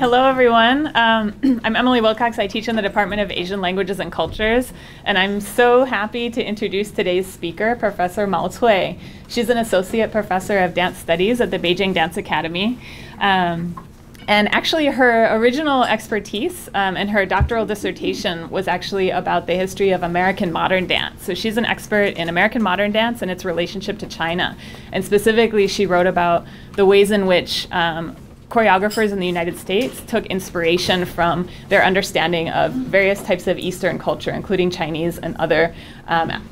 Hello everyone, I'm Emily Wilcox. I teach in the Department of Asian Languages and Cultures, and I'm so happy to introduce today's speaker, Professor Mao Cui. She's an associate professor of dance studies at the Beijing Dance Academy. And actually her original expertise and her doctoral dissertation was actually about the history of American modern dance. So she's an expert in American modern dance and its relationship to China. And specifically, she wrote about the ways in which choreographers in the United States took inspiration from their understanding of various types of Eastern culture, including Chinese and other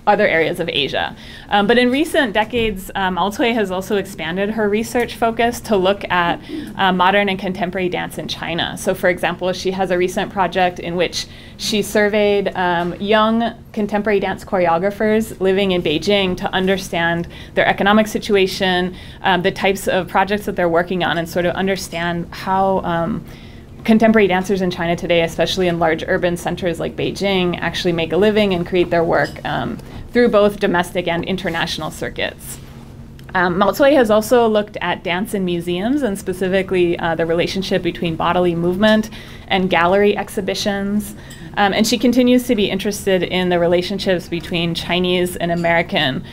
areas of Asia. But in recent decades, Mao Cui has also expanded her research focus to look at modern and contemporary dance in China. So for example, she has a recent project in which she surveyed young contemporary dance choreographers living in Beijing to understand their economic situation, the types of projects that they're working on, and sort of understand how contemporary dancers in China today, especially in large urban centers like Beijing, actually make a living and create their work through both domestic and international circuits. Mao Cui has also looked at dance in museums, and specifically the relationship between bodily movement and gallery exhibitions. And she continues to be interested in the relationships between Chinese and American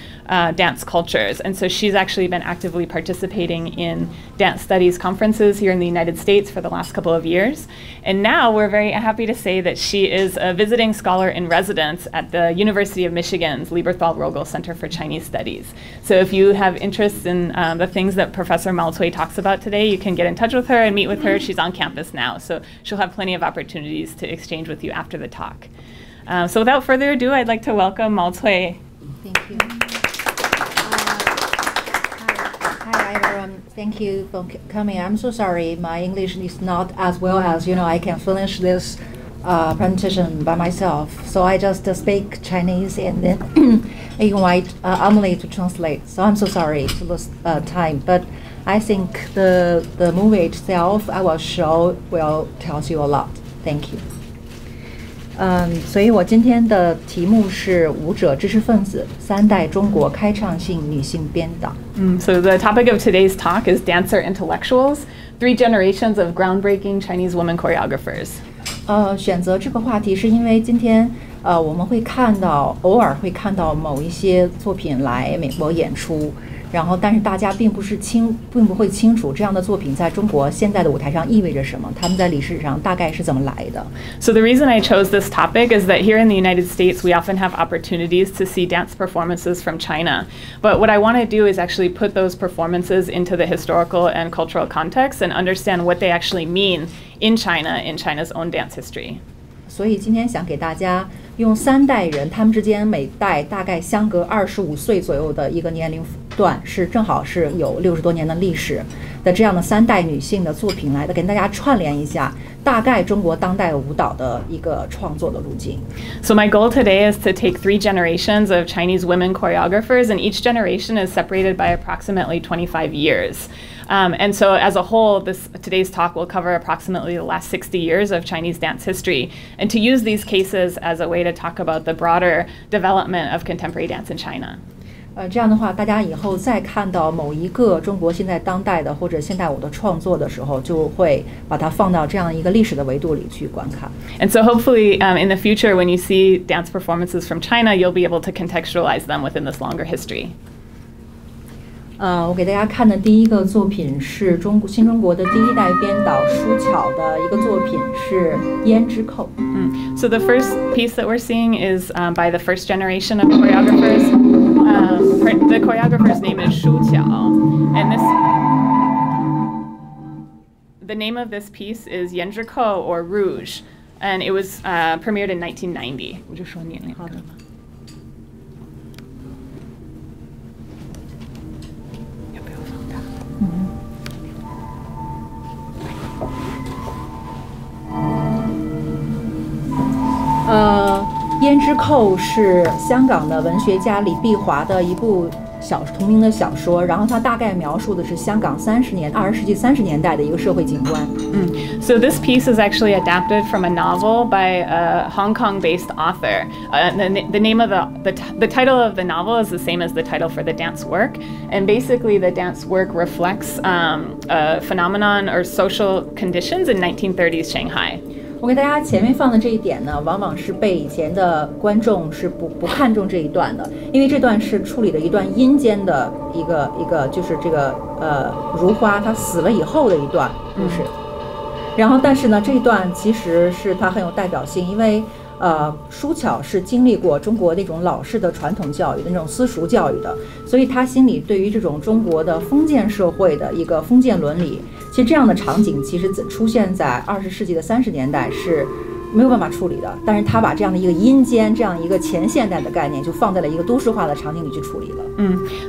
dance cultures. And so she's actually been actively participating in dance studies conferences here in the United States for the last couple of years. And now we're very happy to say that she is a visiting scholar in residence at the University of Michigan's Lieberthal Rogel Center for Chinese Studies. So if you have interests in the things that Professor Mao Cui talks about today, you can get in touch with her and meet with her. She's on campus now, so she'll have plenty of opportunities to exchange with you after the talk. So without further ado, I'd like to welcome Mao Cui. Thank you. Hi everyone. Thank you for coming. I'm so sorry my English is not as well as, you know, I can finish this presentation by myself. So I just speak Chinese and then invite Emily to translate. So I'm so sorry to lose time, but I think the movie itself I will show will tells you a lot. Thank you. 所以我今天的题目是舞者知识分子三代中国开创性女性编导。So the topic of today's talk is dancer intellectuals, three generations of groundbreaking Chinese women choreographers. 选择这个话题是因为今天我们会看到偶尔会看到某一些作品来美国演出，然后但是大家并不会清楚这样的作品在中国现代的舞台上意味着什么，他们在历史上大概是怎么来的。So the reason I chose this topic is that here in the United States, we often have opportunities to see dance performances from China. But what I want to do is actually put those performances into the historical and cultural context and understand what they actually mean in China, in China's own dance history. 所以今天想给大家用三代人，他们之间每代大概相隔25岁左右的一个年龄段，是正好是有60多年的历史的这样的三代女性的作品来的，跟大家串联一下大概中国当代舞蹈的一个创作的路径。So my goal today is to take three generations of Chinese women choreographers, and each generation is separated by approximately 25 years. And so as a whole, today's talk will cover approximately the last 60 years of Chinese dance history, and to use these cases as a way to talk about the broader development of contemporary dance in China. 这样的话，大家以后再看到某一个中国现在当代的或者现代舞的创作的时候，就会把它放到这样一个历史的维度里去观看。And so hopefully, in the future, when you see dance performances from China, you'll be able to contextualize them within this longer history. 我给大家看的第一个作品是新中国的第一代编导舒巧的一个作品是胭脂扣。So the first piece that we're seeing is by the first generation of choreographers. The choreographer's name is Shu Qiao, and the name of this piece is Yanzhi Kou, or Rouge, and it was premiered in 1990. 我就说年龄。好的。胭脂扣是香港的文学家李碧华的一部同名的小说，然后它大概描述的是香港20世纪30年代的一个社会景观。So this piece is actually adapted from a novel by a Hong Kong-based author. The name of the title of the novel is the same as the title for the dance work, and basically the dance work reflects a phenomenon or social conditions in 1930s Shanghai. 我给大家前面放的这一点呢，往往是被以前的观众是不看重这一段的，因为这段是处理了一段阴间的一个就是这个如花她死了以后的一段故事。然后但是呢，这一段其实是它很有代表性，因为舒巧是经历过中国那种老式的传统教育的那种私塾教育的，所以他心里对于这种中国的封建社会的一个封建伦理，其实这样的场景其实出现在20世纪的30年代是没有办法处理的，但是他把这样的一个阴间，这样一个前现代的概念，就放在了一个都市化的场景里去处理了。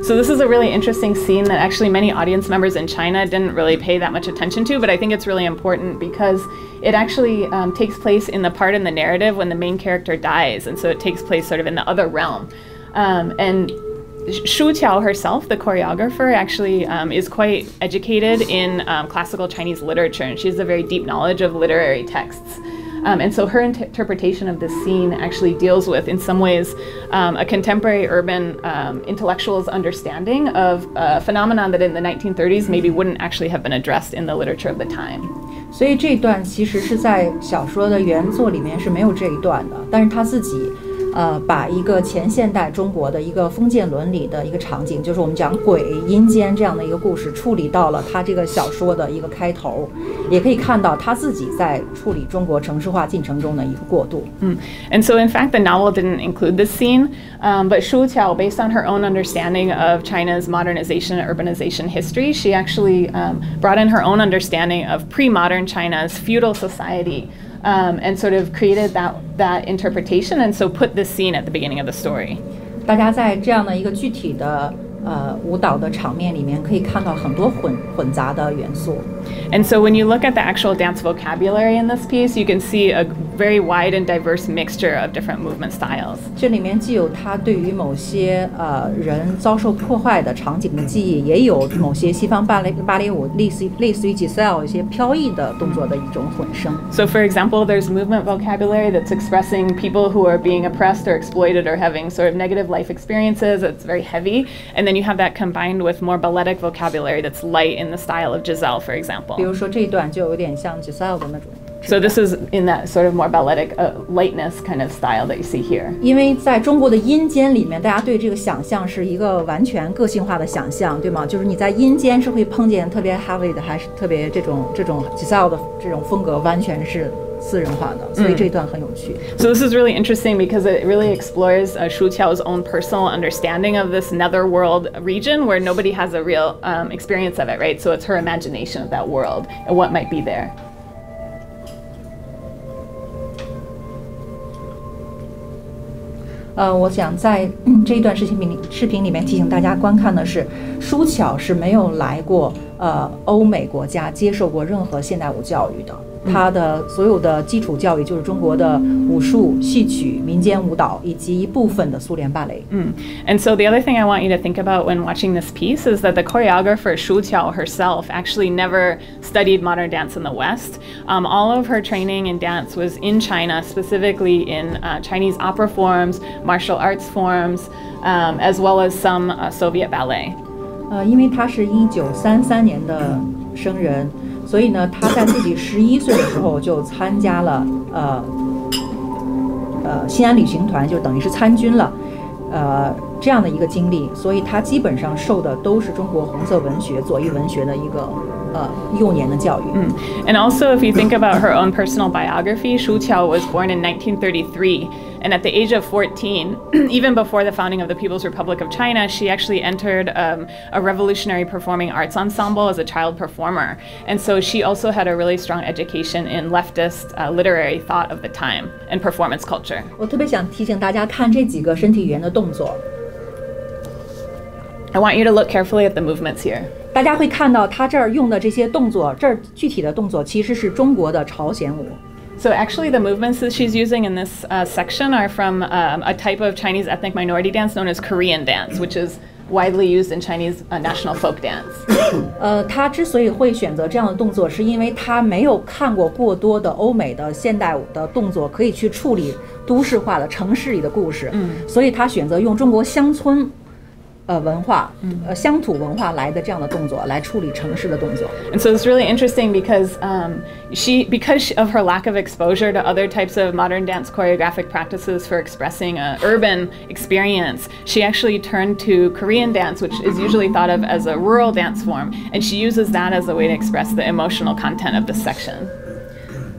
So this is a really interesting scene that actually many audience members in China didn't really pay that much attention to, but I think it's really important because it actually takes place in the part in the narrative when the main character dies, and so it takes place sort of in the other realm. And Shu Qiao herself, the choreographer, actually is quite educated in classical Chinese literature, and she has a very deep knowledge of literary texts. And so her interpretation of this scene actually deals with, in some ways, a contemporary urban intellectual's understanding of a phenomenon that in the 1930s maybe wouldn't actually have been addressed in the literature of the time. 所以这一段其实是在小说的原作里面是没有这一段的，但是他自己把一个前现代中国的一个封建伦理的一个场景，就是我们讲鬼、阴间这样的一个故事，处理到了他这个小说的一个开头，也可以看到他自己在处理中国城市化进程中的一个过渡。And so in fact the novel didn't include this scene, but Shu Qiao, based on her own understanding of China's modernization and urbanization history, she actually brought in her own understanding of pre-modern China's feudal society. And sort of created that interpretation, and so put this scene at the beginning of the story. 大家在这样的一个具体的舞蹈的场面里面，可以看到很多混杂的元素。And so when you look at the actual dance vocabulary in this piece, you can see a very wide and diverse mixture of different movement styles. 这里面既有他对于某些人遭受破坏的场景的记忆，也有某些西方芭蕾舞类似于 Giselle 一些飘逸的动作的一种混声。So for example, there's movement vocabulary that's expressing people who are being oppressed or exploited or having sort of negative life experiences. It's very heavy, and then you have that combined with more balletic vocabulary that's light in the style of Giselle, for example. 比如说这一段就有点像 Giselle 的那种。So this is in that sort of more balletic lightness kind of style that you see here. 因为在中国的阴间里面，大家对这个想象是一个完全个性化的想象，对吗？就是你在阴间是会碰见特别 heavy 的，还是特别这种 Giselle 的这种风格，完全是私人化的，所以这一段很有趣。So this is really interesting because it really explores Shu Qiao's own personal understanding of this netherworld region where nobody has a real experience of it, right? So it's her imagination of that world and what might be there. 我想在这一段视频里面提醒大家观看的是，舒巧是没有来过欧美国家接受过任何现代舞教育的，她的所有的基础教育就是中国的武术、戏曲、民间舞蹈以及一部分的苏联芭蕾。And so the other thing I want you to think about when watching this piece is that the choreographer Shu Qiao herself actually never studied modern dance in the West. All of her training in dance was in China, specifically in Chinese opera forms, martial arts forms, as well as some Soviet ballet. 因为她是1933年的生人，所以呢，她在自己11岁的时候就参加了西安旅行团，就等于是参军了，这样的一个经历，所以她基本上受的都是中国红色文学、左翼文学的一个。And also, if you think about her own personal biography, Shu Qiao was born in 1933, and at the age of 14, even before the founding of the People's Republic of China, she actually entered a revolutionary performing arts ensemble as a child performer, and so she also had a really strong education in leftist literary thought of the time and performance culture. 我特别想提醒大家看这几个身体语言的动作。I want you to look carefully at the movements here. 大家会看到他这儿用的这些动作，这儿具体的动作其实是中国的朝鲜舞。So actually the movements that she's using in this section are from a type of Chinese ethnic minority dance known as Korean dance, which is widely used in Chinese national folk dance. 他之所以会选择这样的动作，是因为他没有看过过多的欧美的现代舞的动作，可以去处理都市化的城市里的故事。所以他选择用中国乡村。 文化，乡土文化来的这样的动作来处理城市的动作。And so it's really interesting because because of her lack of exposure to other types of modern dance choreographic practices for expressing an urban experience, she actually turned to Korean dance, which is usually thought of as a rural dance form, and she uses that as a way to express the emotional content of this section.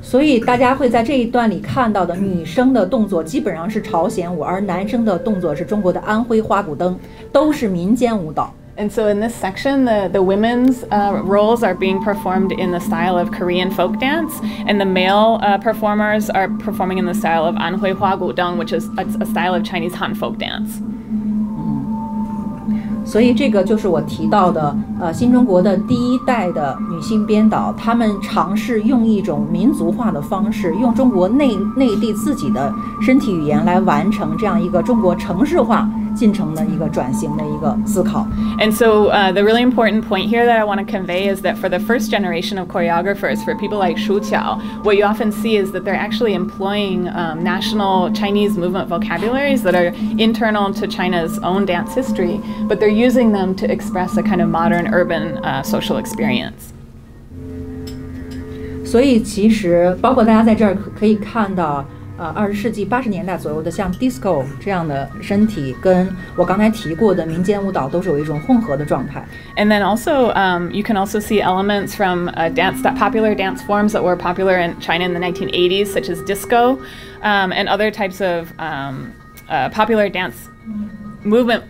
所以大家会在这一段里看到的女生的动作基本上是朝鲜舞，而男生的动作是中国的安徽花鼓灯，都是民间舞蹈。 And so in this section, the women's roles are being performed in the style of Korean folk dance, and the male performers are performing in the style of Anhui Huagudeng, which is a style of Chinese Han folk dance. 所以这个就是我提到的，新中国的第一代的女性编导，她们尝试用一种民族化的方式，用中国内地自己的身体语言来完成这样一个中国城市化进程的一个转型的一个思考。And so the really important point here that I want to convey is that for the first generation of choreographers, for people like Shu Qiao, what you often see is that they're actually employing national Chinese movement vocabularies that are internal to China's own dance history, but they're using them to express a kind of modern urban social experience. 所以其实包括大家在这儿可以看到，20世纪80年代左右的像 disco 这样的身体，跟我刚才提过的民间舞蹈都是有一种混合的状态。And then also, you can also see elements from popular dance forms that were popular in China in the 1980s, such as disco, and other types of popular dance movement.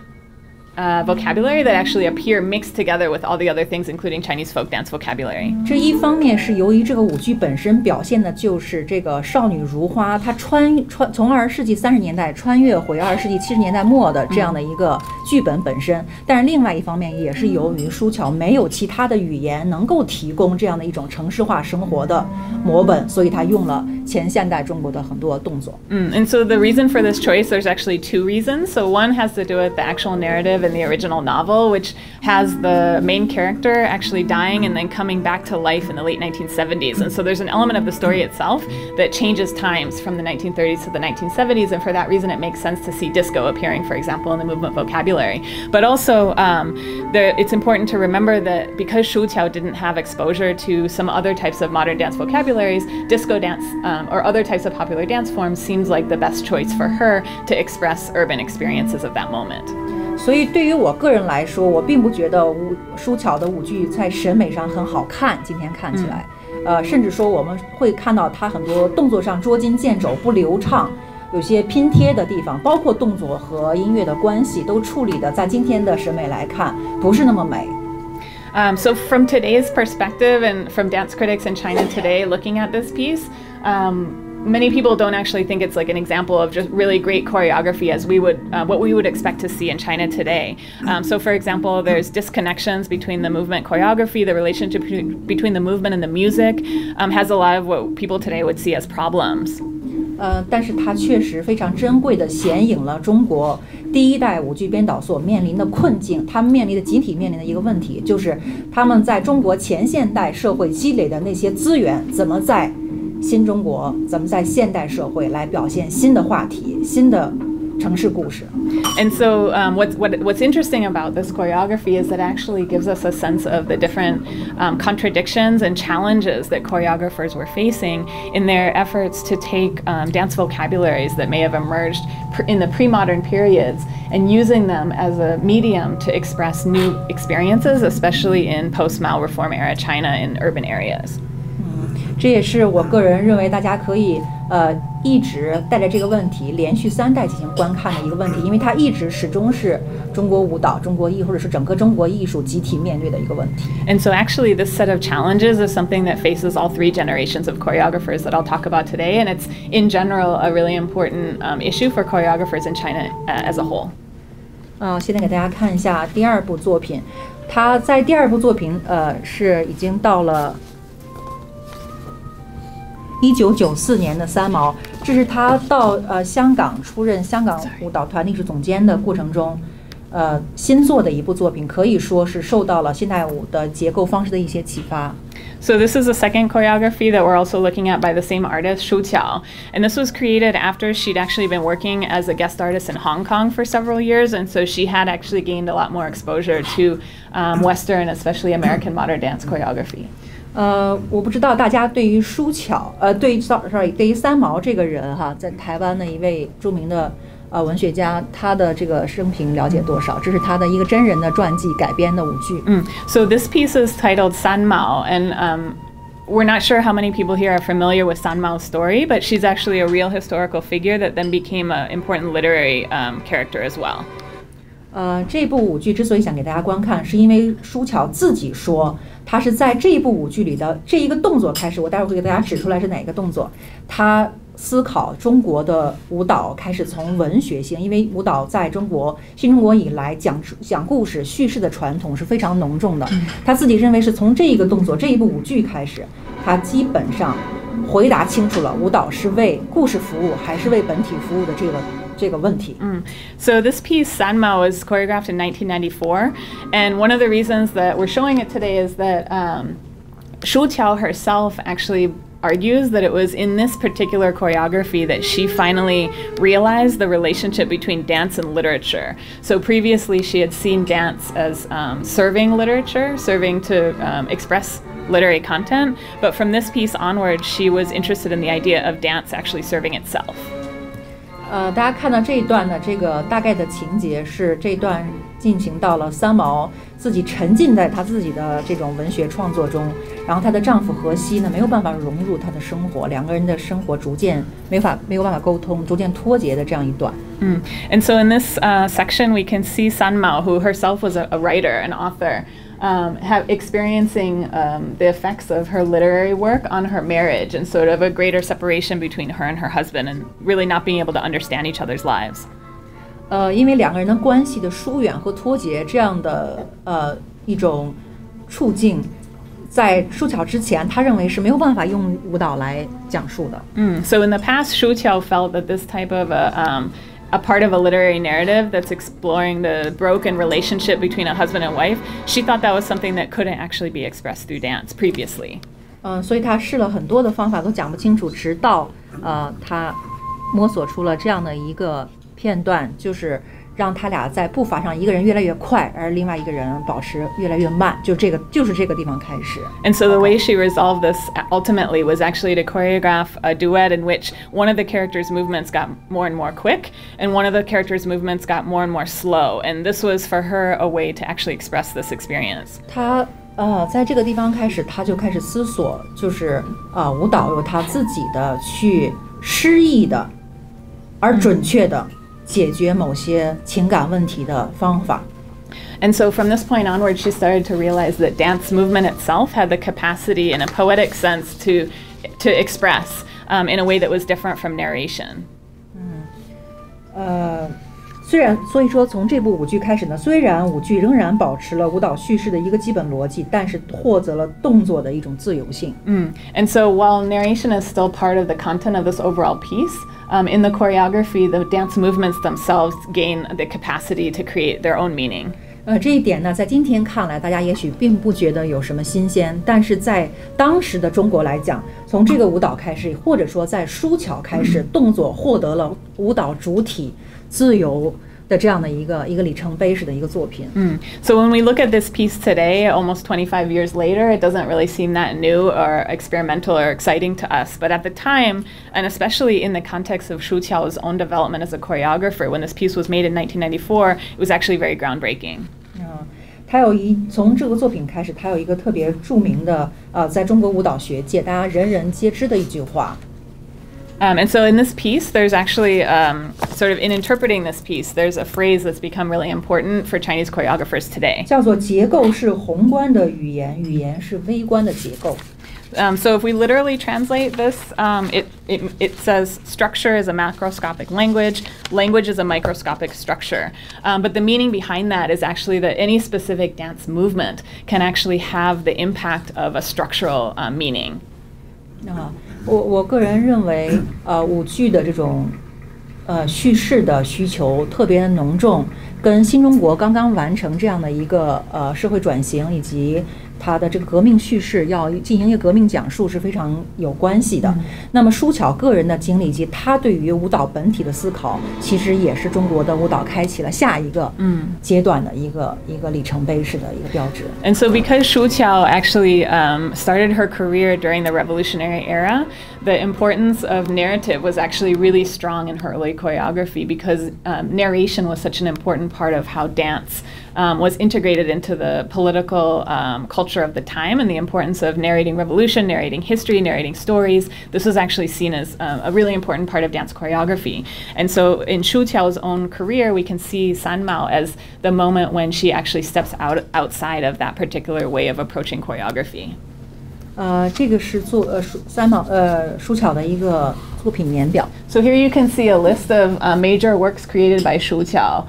Vocabulary that actually appear mixed together with all the other things, including Chinese folk dance vocabulary. 这一方面是由于这个舞剧本身表现的就是这个少女如花，她从20世纪30年代穿越回20世纪70年代末的这样的一个剧本本身。但是另外一方面也是由于舒乔没有其他的语言能够提供这样的一种城市化生活的模本，所以她用了前现代中国的很多动作。And so the reason for this choice, there's actually two reasons. So one has to do with the actual narrative. In the original novel, which has the main character actually dying and then coming back to life in the late 1970s. And so there's an element of the story itself that changes times from the 1930s to the 1970s, and for that reason it makes sense to see disco appearing, for example, in the movement vocabulary. But also, it's important to remember that because Shu Qiao didn't have exposure to some other types of modern dance vocabularies, disco dance or other types of popular dance forms seems like the best choice for her to express urban experiences of that moment. 所以对于我个人来说，我并不觉得舒乔的舞剧在审美上很好看。今天看起来，甚至说我们会看到他很多动作上捉襟见肘、不流畅，有些拼贴的地方，包括动作和音乐的关系都处理的，在今天的审美来看，不是那么美。 So from today's perspective and from dance critics in China today, looking at this piece. Many people don't actually think it's like an example of just really great choreography as we would what we would expect to see in China today. So for example, there's disconnections between the movement choreography, the relationship between the movement and the music has a lot of what people today would see as problems. 但是它确实非常珍贵地显影了中国第一代舞剧编导所面临的困境。他们集体面临的一个问题，就是他们在中国前现代社会积累的那些资源，怎么在 新中国怎么在现代社会来表现新的话题、新的城市故事？ And so what's interesting about this choreography is that it actually gives us a sense of the different contradictions and challenges that choreographers were facing in their efforts to take dance vocabularies that may have emerged in the pre-modern periods and using them as a medium to express new experiences, especially in post-Mao reform era China in urban areas. 这也是我个人认为，大家可以一直带着这个问题，连续3代进行观看的一个问题，因为它始终是中国舞蹈、中国艺，或者是整个中国艺术集体面对的一个问题。And so actually, this set of challenges is something that faces all 3 generations of choreographers that I'll talk about today, and it's in general a really important issue for choreographers in China as a whole. 现在给大家看一下第二部作品，它在第二部作品是已经到了。1994年的三毛，这是他到香港出任香港舞蹈团历史总监的过程中，新做的一部作品，可以说是受到了现代舞的结构方式的一些启发。 So this is the second choreography that we're also looking at by the same artist, Shu Qiao. And this was created after she'd actually been working as a guest artist in Hong Kong for several years. And so she had actually gained a lot more exposure to Western, especially American modern dance choreography. 我不知道大家对于舒巧，对于三毛这个人哈，在台湾的一位著名的文学家，他的这个生平了解多少？这是他的一个真人的传记改编的舞剧。So this piece is titled San Mao, and we're not sure how many people here are familiar with San Mao's story, but she's actually a real historical figure that then became an important literary character as well. 这部舞剧之所以想给大家观看，是因为舒巧自己说，她是在这一部舞剧里的这一个动作开始，我待会儿会给大家指出来是哪个动作。她思考中国的舞蹈开始从文学性，因为舞蹈在中国新中国以来讲故事、叙事的传统是非常浓重的。她自己认为是从这一个动作、这一部舞剧开始，她基本上回答清楚了舞蹈是为故事服务还是为本体服务的这个问题。So this piece, San Mao, was choreographed in 1994, and one of the reasons that we're showing it today is that Shu Qiao herself actually argues that it was in this particular choreography that she finally realized the relationship between dance and literature. So previously she had seen dance as serving literature, serving to express literary content, but from this piece onward she was interested in the idea of dance actually serving itself. 大家看到这一段的这个大概的情节是，这段进行到了三毛自己沉浸在他自己的这种文学创作中，然后她的丈夫荷西呢没有办法融入她的生活，两个人的生活逐渐没有办法沟通，逐渐脱节的这样一段。And so in this section we can see San Mao, who herself was a writer, an author, experiencing the effects of her literary work on her marriage and sort of a greater separation between her and her husband and really not being able to understand each other's lives. 因为两个人的关系的疏远和脱节这样的一种处境，在舒巧之前，他认为是没有办法用舞蹈来讲述的。So in the past, Shu Qiao felt that this type of a part of a literary narrative that's exploring the broken relationship between a husband and wife, she thought that was something that couldn't actually be expressed through dance previously. 所以她试了很多的方法都讲不清楚，直到她摸索出了这样的一个片段，就是让他俩在步伐上一个人越来越快，而另外一个人保持越来越慢，就是这个地方开始。And so the way she resolved this ultimately was actually to choreograph a duet in which one of the characters' movements got more and more quick, and one of the characters' movements got more and more slow. And this was for her a way to actually express this experience. 她在这个地方开始，她就开始思索，就是舞蹈有她自己的去诗意的，而准确的。解决某些情感问题的方法。And so from this point onward, she started to realize that dance movement itself had the capacity, in a poetic sense, to express in a way that was different from narration. 所以说从这部舞剧开始呢，虽然舞剧仍然保持了舞蹈叙事的一个基本逻辑，但是获得了动作的一种自由性。And so while narration is still part of the content of this overall piece, in the choreography, the dance movements themselves gain the capacity to create their own meaning. 这一点呢，在今天看来，大家也许并不觉得有什么新鲜，但是在当时的中国来讲，从这个舞蹈开始，或者说在舒巧开始，动作获得了舞蹈主体自由的这样的一个里程碑式的一个作品。So when we look at this piece today, almost 25 years later, it doesn't really seem that new or experimental or exciting to us. But at the time, and especially in the context of Shu Qiao's own development as a choreographer, when this piece was made in 1994, it was actually very groundbreaking. 从这个作品开始，他有一个特别著名的在中国舞蹈学界大家人人皆知的一句话。And so in this piece, there's actually sort of in interpreting this piece, there's a phrase that's become really important for Chinese choreographers today. 叫做结构是宏观的语言，语言是微观的结构。So if we literally translate this, it says structure is a macroscopic language, language is a microscopic structure. But the meaning behind that is actually that any specific dance movement can actually have the impact of a structural meaning. 啊，我个人认为，舞剧的这种叙事的需求特别浓重，跟新中国刚刚完成这样的一个社会转型以及它的这个革命叙事要进行一个革命讲述是非常有关系的。那么舒巧个人的经历及他对于舞蹈本体的思考，其实也是中国的舞蹈开启了下一个阶段的一个里程碑式的一个标志。And so because Shu Qiao actually started her career during the revolutionary era, the importance of narrative was actually really strong in her early choreography because narration was such an important part of how dance was integrated into the political culture of the time, and the importance of narrating revolution, narrating history, narrating stories. This was actually seen as a really important part of dance choreography. And so in Shu Qiao's own career, we can see San Mao as the moment when she actually steps outside of that particular way of approaching choreography. 这个是Shu Qiao 的一个作品年表。So here you can see a list of major works created by Shu Qiao.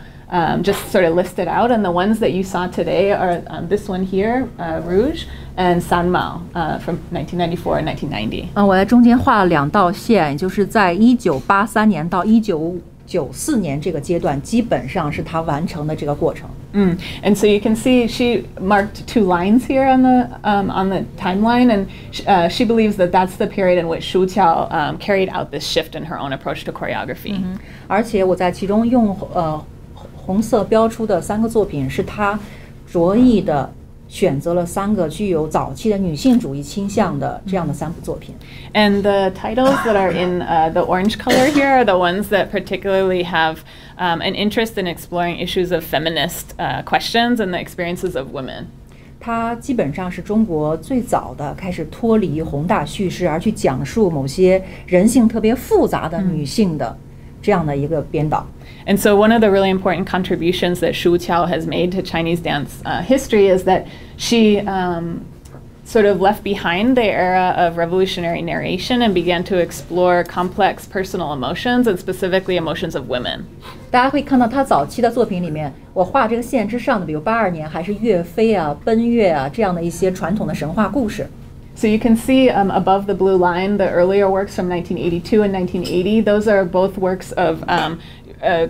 Just sort of listed out, and the ones that you saw today are this one here, Rouge, and San Mao from 1994 and 1990. 我在中间画了两道线，也就是在1983年到1994年这个阶段，基本上是他完成的这个过程。And so you can see she marked two lines here on the timeline, and she believes that that's the period in which Shu Qiao carried out this shift in her own approach to choreography. 而且我在其中用红色标出的三个作品是她着意的选择了三个具有早期的女性主义倾向的这样的三部作品。And the titles that are in the orange color here are the ones that particularly have an interest in exploring issues of feminist questions and the experiences of women. 她基本上是中国最早的开始脱离宏大叙事而去讲述某些人性特别复杂的女性的这样的一个编导。And so one of the really important contributions that Shu Qiao has made to Chinese dance history is that she sort of left behind the era of revolutionary narration and began to explore complex personal emotions and specifically emotions of women. 大家会看到她早期的作品里面，我画这个线之上的，比如82年还是岳飞啊、奔月啊这样的一些传统的神话故事。So you can see above the blue line the earlier works from 1982 and 1980. Those are both works of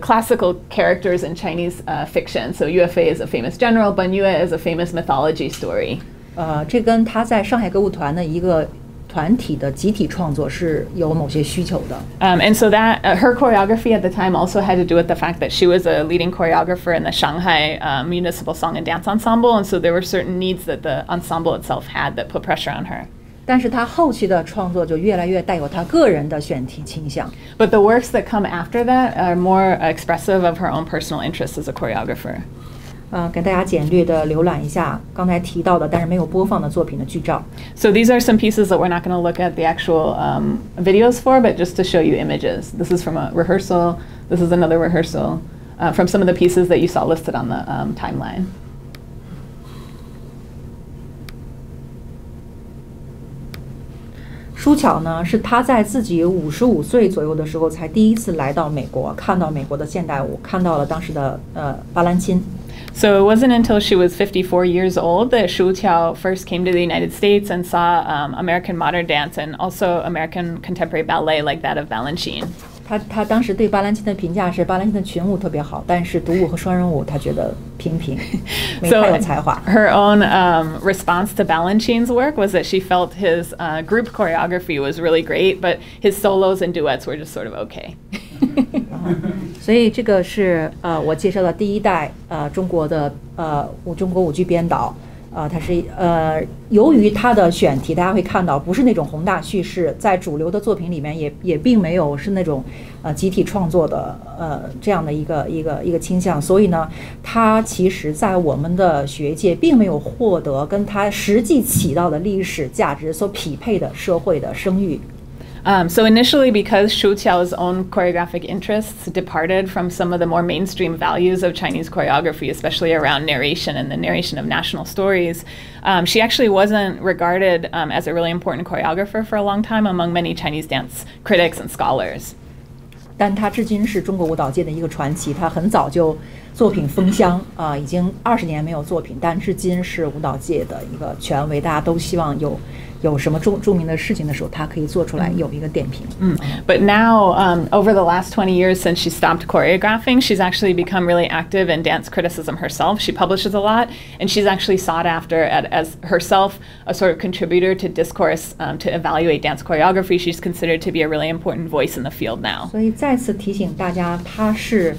classical characters in Chinese fiction. So Yue Fei is a famous general, Ban Yue is a famous mythology story. 这跟他在上海歌舞团的一个团体的集体创作是有某些需求的。And so that her choreography at the time also had to do with the fact that she was a leading choreographer in the Shanghai Municipal Song and Dance Ensemble, and so there were certain needs that the ensemble itself had that put pressure on her. 但是他后期的创作就越来越带有他个人的选题倾向。But the works that come after that are more expressive of her own personal interests as a choreographer. 给大家简略的浏览一下刚才提到的但是没有播放的作品的剧照。So these are some pieces that we're not going to look at the actual videos for, but just to show you images. This is from a rehearsal. This is another rehearsal from some of the pieces that you saw listed on the timeline. 舒巧呢，是她在自己55岁左右的时候才第一次来到美国，看到美国的现代舞，看到了当时的巴兰钦。So it wasn't until she was 54 years old that Shu Qiao first came to the United States and saw American modern dance and also American contemporary ballet like that of Balanchine. 他当时对巴兰钦的评价是，巴兰钦的群舞特别好，但是独舞和双人舞他觉得平平，没太有才华。So her own response to Balanchine's work was that she felt his group choreography was really great, but his solos and duets were just sort of okay. 所以这个是我介绍的第一代中国的中国舞剧编导。他是由于他的选题，大家会看到不是那种宏大叙事，在主流的作品里面也并没有是那种集体创作的这样的一个倾向，所以呢，他其实在我们的学界并没有获得跟他实际起到的历史价值所匹配的社会的声誉。So initially, because Shu Qiao's own choreographic interests departed from some of the more mainstream values of Chinese choreography, especially around narration and the narration of national stories, she actually wasn't regarded as a really important choreographer for a long time among many Chinese dance critics and scholars. 但她至今是中国舞蹈界的一个传奇，她很早就作品封箱啊、已经20年没有作品，但至今是舞蹈界的一个权威，大家都希望有什么著名的事情的时候，她可以做出来有一个点评。But now, over the last 20 years since she stopped choreographing, she's actually become really active in dance criticism herself. She publishes a lot, and she's actually sought after as herself a sort of contributor to discourse to evaluate dance choreography. She's considered to be a really important voice in the field now. 所以再次提醒大家，她是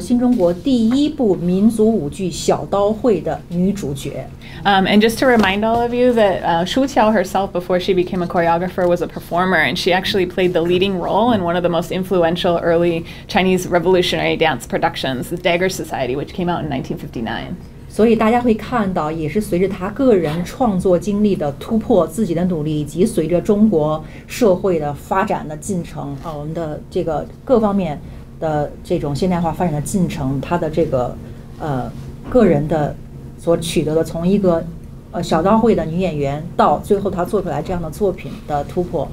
新中国第1部民族舞剧《小刀会》的女主角。And just to remind all of you that Shu Qiao herself, before she became a choreographer, was a performer, and she actually played the leading role in one of the most influential early Chinese revolutionary dance productions, the Dagger Society, which came out in 1959. 所以大家会看到，也是随着她个人创作经历的突破，自己的努力，以及随着中国社会的发展的进程啊，我们的这个各方面的这种现代化发展的进程，她的这个个人的所取得的从一个小刀会的女演员到最后她做出来这样的作品的突破，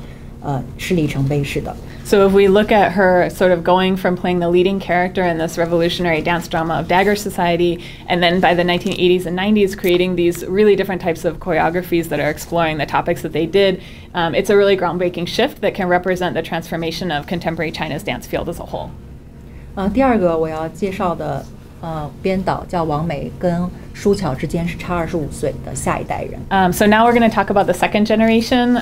是里程碑式的。So if we look at her sort of going from playing the leading character in this revolutionary dance drama of Dagger Society, and then by the 1980s and 90s creating these really different types of choreographies that are exploring the topics that they did, it's a really groundbreaking shift that can represent the transformation of contemporary China's dance field as a whole. 第二个我要介绍的编导叫王梅，跟舒巧之间是差25岁的下一代人。So now we're going to talk about the second generation,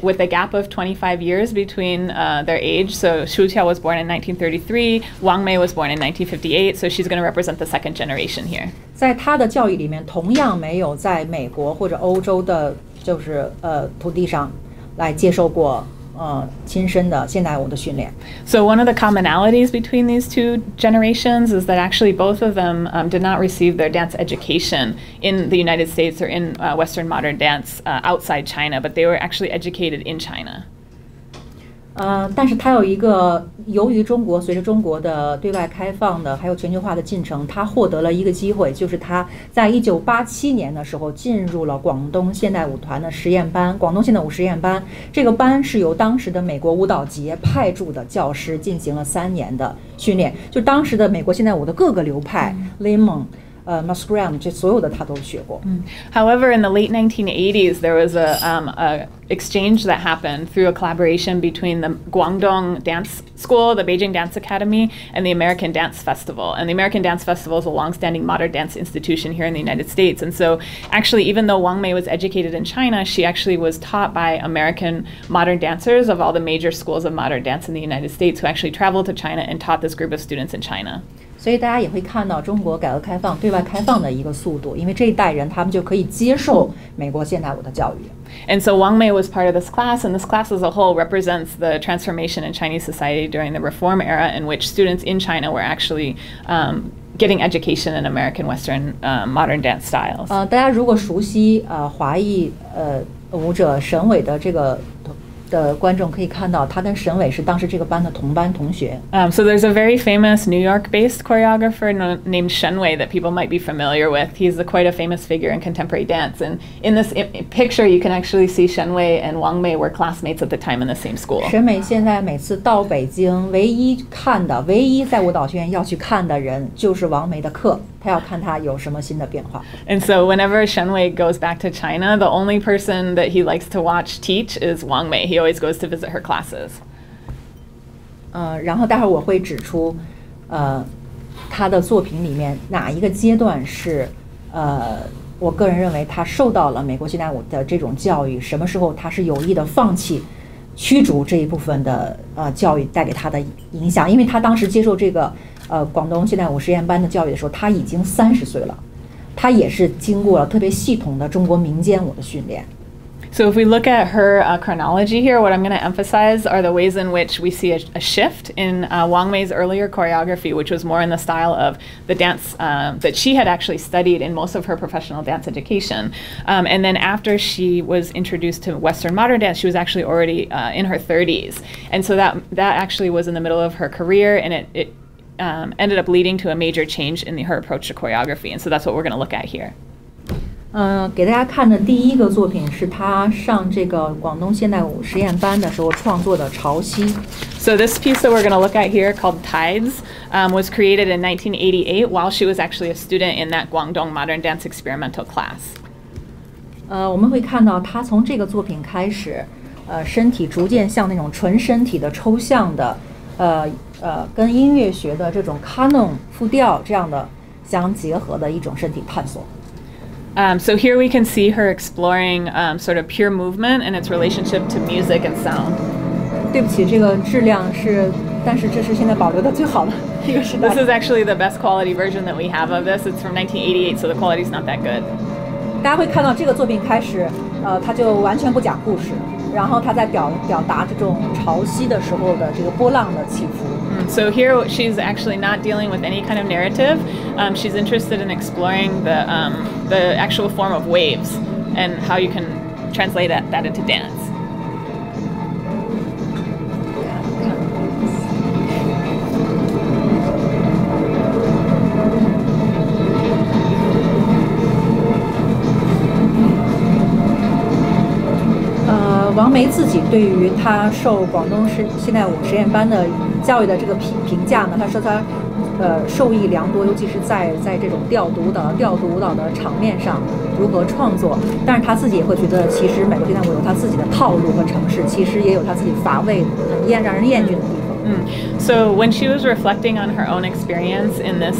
with a gap of 25 years between their age. So Shu Qiao was born in 1933, Wang Mei was born in 1958. So she's going to represent the second generation here. 在她的教育里面，同样没有在美国或者欧洲的，就是土地上来接受过。亲身的现代舞的训练。So one of the commonalities between these two generations is that actually both of them did not receive their dance education in the United States or in Western modern dance outside China, but they were actually educated in China. 但是它有一个，由于随着中国的对外开放的，还有全球化的进程，它获得了一个机会，就是它在1987年的时候进入了广东现代舞团的实验班，广东现代舞实验班。这个班是由当时的美国舞蹈节派驻的教师进行了3年的训练，就当时的美国现代舞的各个流派 ，Lemon。Musgram, 这所有的他都学过。However, in the late 1980s, there was a exchange that happened through a collaboration between the Guangdong Dance School, the Beijing Dance Academy, and the American Dance Festival. And the American Dance Festival is a long-standing modern dance institution here in the United States. And so, actually, even though Wang Mei was educated in China, she actually was taught by American modern dancers of all the major schools of modern dance in the United States, who actually traveled to China and taught this group of students in China. 所以大家也会看到中国改革开放、对外开放的一个速度，因为这一代人他们就可以接受美国现代舞的教育。And so Wang Mei was part of this class, and this class as a whole represents the transformation in Chinese society during the reform era, in which students in China were actually getting education in American Western modern dance styles. 大家如果熟悉华裔舞者沈伟的这个。的观众可以看到，他跟沈伟是当时这个班的同班同学。So there's a very famous New York-based choreographer named Shen Wei that people might be familiar with. He's quite a famous figure in contemporary dance, and in this picture, you can actually see Shen Wei and Wang Mei were classmates at the time in the same school. 沈伟现在每次到北京，唯一在舞蹈学院要去看的人就是王梅的课。他要看他有什么新的变化。And so whenever Shen Wei goes back to China, the only person that he likes to watch teach is Wang Mei. He always goes to visit her classes. 然后待会儿我会指出，他的作品里面哪一个阶段是，我个人认为他受到了美国现代舞的这种教育，什么时候他是有意的放弃、驱逐这一部分的教育带给他的影响，因为他当时接受这个。广东现代舞实验班的教育的时候，他已经30岁了，他也是经过了特别系统的中国民间舞的训练。So if we look at her chronology here, what I'm going to emphasize are the ways in which we see a shift in Wang Mei's earlier choreography, which was more in the style of the dance that she had actually studied in most of her professional dance education. And then after she was introduced to Western modern dance, she was actually already in her 30s. And so that actually was in the middle of her career, and it ended up leading to a major change in her approach to choreography, and so that's what we're going to look at here. 给大家看的第一个作品是他上这个广东现代舞实验班的时候创作的《潮汐》。 So this piece that we're going to look at here, called Tides, was created in 1988 while she was actually a student in that Guangdong Modern Dance Experimental class. 我们会看到她从这个作品开始，身体逐渐向那种纯身体的抽象的，跟音乐学的这种 canon 复调这样的相结合的一种身体探索。 So here we can see her exploring sort of pure movement and its relationship to music and sound. 对不起，这个质量是，但是这是现在保留的最好的一个时代。This is actually the best quality version that we have of this. It's from 1988, so the quality is not that good. 大家会看到这个作品开始，他就完全不讲故事，然后他在表达这种潮汐的时候的这个波浪的起伏。So here she's actually not dealing with any kind of narrative. She's interested in exploring the actual form of waves and how you can translate that into dance. 王梅自己对于她受广东现代舞实验班的教育的这个评价呢，她说她，受益良多，尤其是在这种调舞蹈的场面上如何创作。但是她自己也会觉得，其实美国现代舞有她自己的套路和程式，其实也有她自己乏味、让人厌倦的地方。So when she was reflecting on her own experience in this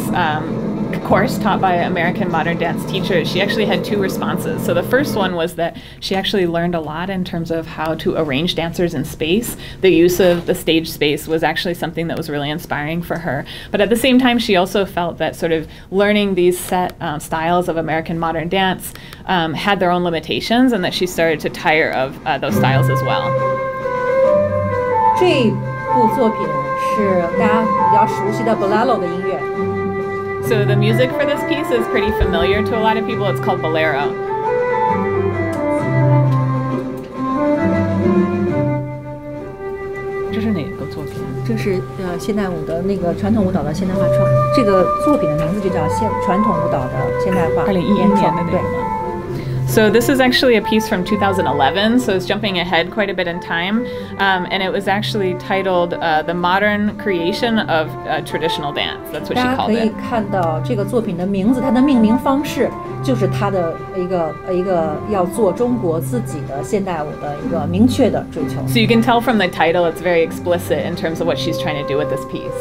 course taught by American modern dance teachers, she actually had two responses. So the first one was that she actually learned a lot in terms of how to arrange dancers in space. The use of the stage space was actually something that was really inspiring for her. But at the same time, she also felt that sort of learning these set styles of American modern dance had their own limitations, and that she started to tire of those styles as well. 这部作品是大家比较熟悉的 Bolero 的音乐。 So the music for this piece is pretty familiar to a lot of people. It's called Bolero. 这是哪个作品？这是现代舞的那个传统舞蹈的现代化创。这个作品的名字就叫传统舞蹈的现代化。2011年的那个。 So this is actually a piece from 2011, so it's jumping ahead quite a bit in time, and it was actually titled The Modern Creation of Traditional Dance. That's what she called it. 大家可以看到这个作品的名字，它的命名方式就是它的一个要做中国自己的现代舞的一个明确的追求。So you can tell from the title, it's very explicit in terms of what she's trying to do with this piece.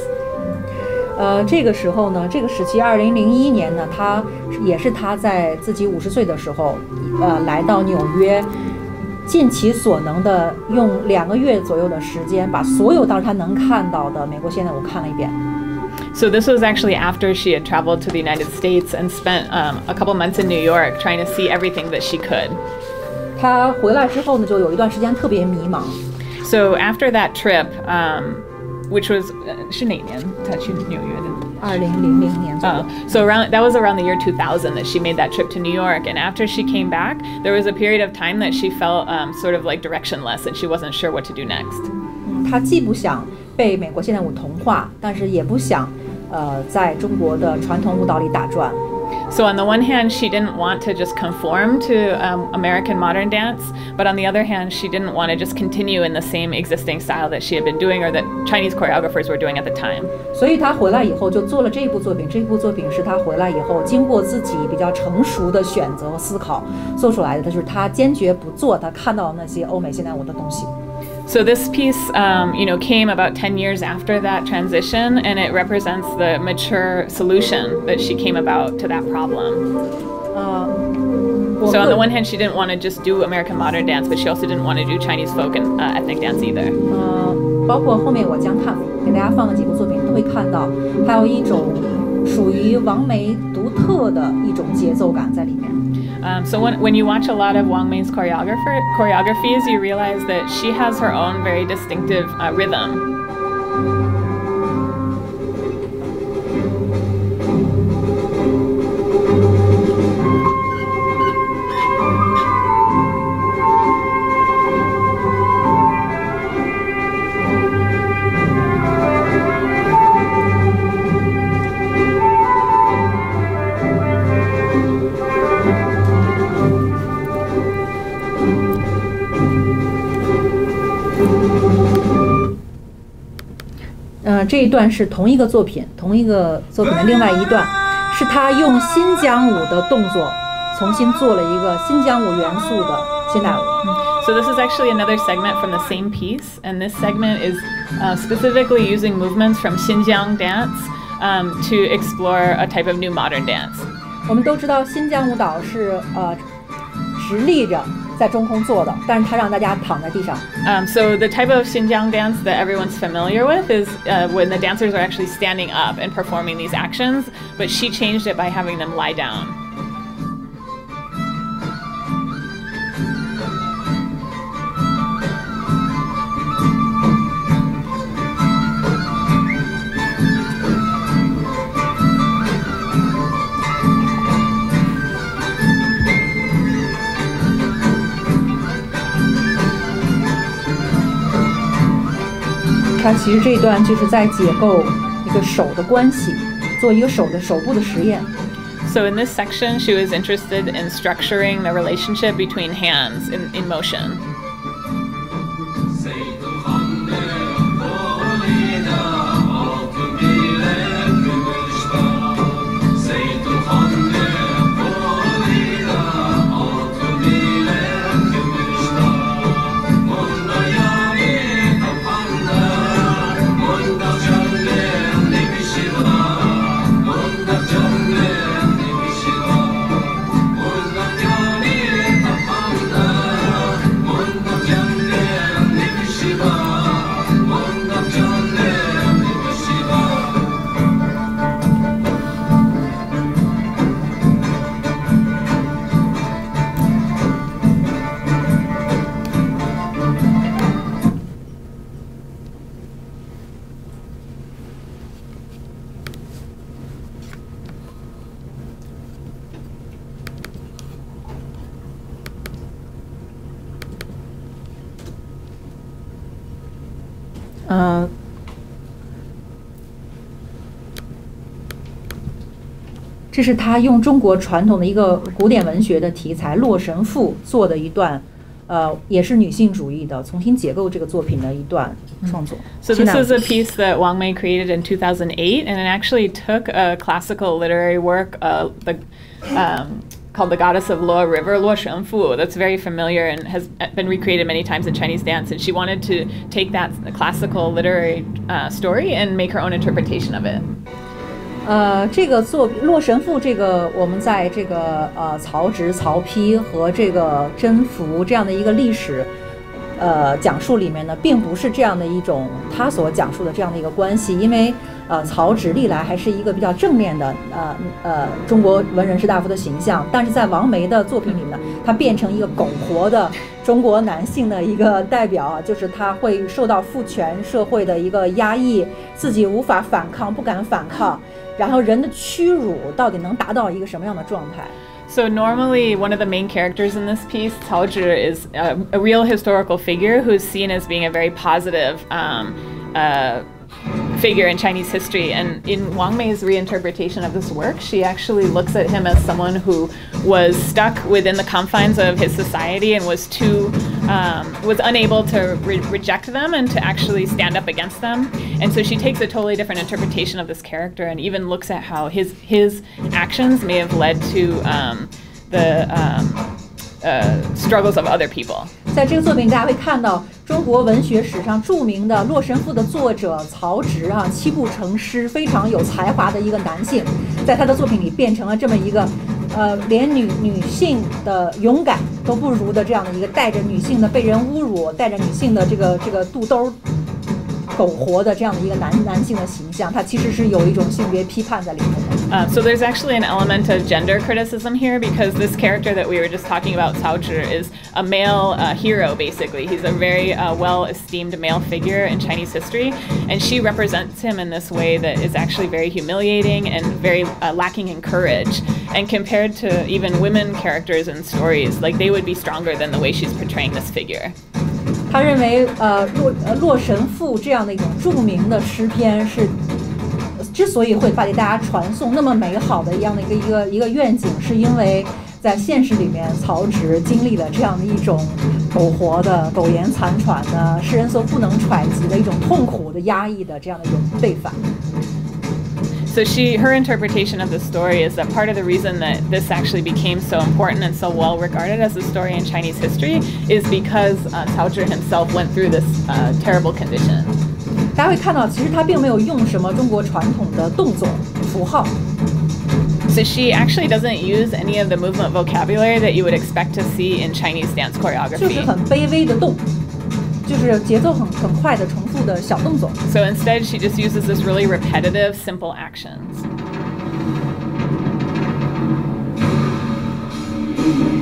这个时候呢，这个时期，2001年呢，也是他在自己50岁的时候，来到纽约，尽其所能的用2个月左右的时间，把所有当时他能看到的美国现代舞看了一遍。 So this was actually after she had traveled to the United States and spent a couple months in New York trying to see everything that she could. 他回来之后呢，就有一段时间特别迷茫。So after that trip, which was 是哪年？她去纽约的？2000年左右。So around that was around the year 2000 that she made that trip to New York, and after she came back, there was a period of time that she felt sort of like directionless, and she wasn't sure what to do next. 她既不想被美国现代舞同化，但是也不想在中国的传统舞蹈里打转。 So on the one hand, she didn't want to just conform to American modern dance, but on the other hand, she didn't want to just continue in the same existing style that she had been doing or that Chinese choreographers were doing at the time. 所以她回来以后就做了这部作品，这部作品是她回来以后经过自己比较成熟的选择和思考做出来的，就是她坚决不做她看到的那些欧美现代舞的东西。 So this piece, you know, came about 10 years after that transition, and it represents the mature solution that she came about to that problem. So on the one hand, she didn't want to just do American modern dance, but she also didn't want to do Chinese folk and ethnic dance either. 包括后面我将给大家放了几部作品，都会看到，还有一种属于王梅独特的一种节奏感在里面。 So when you watch a lot of Wang Mei's choreographies, you realize that she has her own very distinctive rhythm. 这一段是同一个作品的另外一段，是他用新疆舞的动作重新做了一个新疆舞元素的接纳舞。So this is actually another segment from the same piece, and this segment is specifically using movements from Xinjiang dance to explore a type of new modern dance. 我们都知道新疆舞蹈是直立着在中空做的，但是它让大家躺在地上。So the type of Xinjiang dance that everyone's familiar with is when the dancers are actually standing up and performing these actions, but she changed it by having them lie down. 它其实这一段就是在解构一个手的关系，做一个手部的实验。So in this section, she was interested in structuring the relationship between hands in motion. 这是他用中国传统的一个古典文学的题材《洛神赋》做的一段，也是女性主义的，重新解构这个作品的一段创作。So this is a piece that Wang Mei created in 2008, and it actually took a classical literary work called The Goddess of Luo River, Luo Shen Fu, that's very familiar and has been recreated many times in Chinese dance, and she wanted to take that classical literary story and make her own interpretation of it. 这个作《洛神赋》这个，我们在这个曹植、曹丕和这个甄宓这样的一个历史讲述里面呢，并不是这样的一种他所讲述的这样的一个关系，因为曹植历来还是一个比较正面的中国文人士大夫的形象，但是在王梅的作品里呢，他变成一个苟活的中国男性的一个代表啊，就是他会受到父权社会的一个压抑，自己无法反抗，不敢反抗。 然后人的屈辱到底能达到一个什么样的状态 ？So normally one of the main characters in this piece, Cao Zhi, is a real historical figure who's seen as being a very positive figure in Chinese history. And in Wang Mei's reinterpretation of this work, she actually looks at him as someone who was stuck within the confines of his society and was unable to reject them and to actually stand up against them. And so she takes a totally different interpretation of this character and even looks at how his actions may have led to struggles of other people. 在这个作品，大家会看到中国文学史上著名的《洛神赋》的作者曹植啊，七步成诗，非常有才华的一个男性，在他的作品里变成了这么一个，连女性的勇敢都不如的这样的一个带着女性的被人侮辱，带着女性的这个肚兜苟活的这样的一个男性的形象，它其实是有一种性别批判在里面的。So there's actually an element of gender criticism here because this character that we were just talking about, Cao Zhi, is a male hero basically. He's a very well-esteemed male figure in Chinese history, and she represents him in this way that is actually very humiliating and very lacking in courage. And compared to even women characters in stories, like they would be stronger than the way she's portraying this figure. 他认为，洛神赋这样的一种著名的诗篇是，之所以会把给大家传颂那么美好的一样的一个愿景，是因为在现实里面，曹植经历了这样的一种苟活的、苟延残喘的、世人所不能喘及的一种痛苦的、压抑的这样的一种对反。So her interpretation of the story is that part of the reason that this actually became so important and so well regarded as a story in Chinese history is because Cao Zhi himself went through this terrible condition. 大家会看到，其实他并没有用什么中国传统的动作符号。So she actually doesn't use any of the movement vocabulary that you would expect to see in Chinese dance choreography. 就是很卑微的动。 就是节奏很快的重复的小动作。So instead, she just uses this really repetitive, simple actions.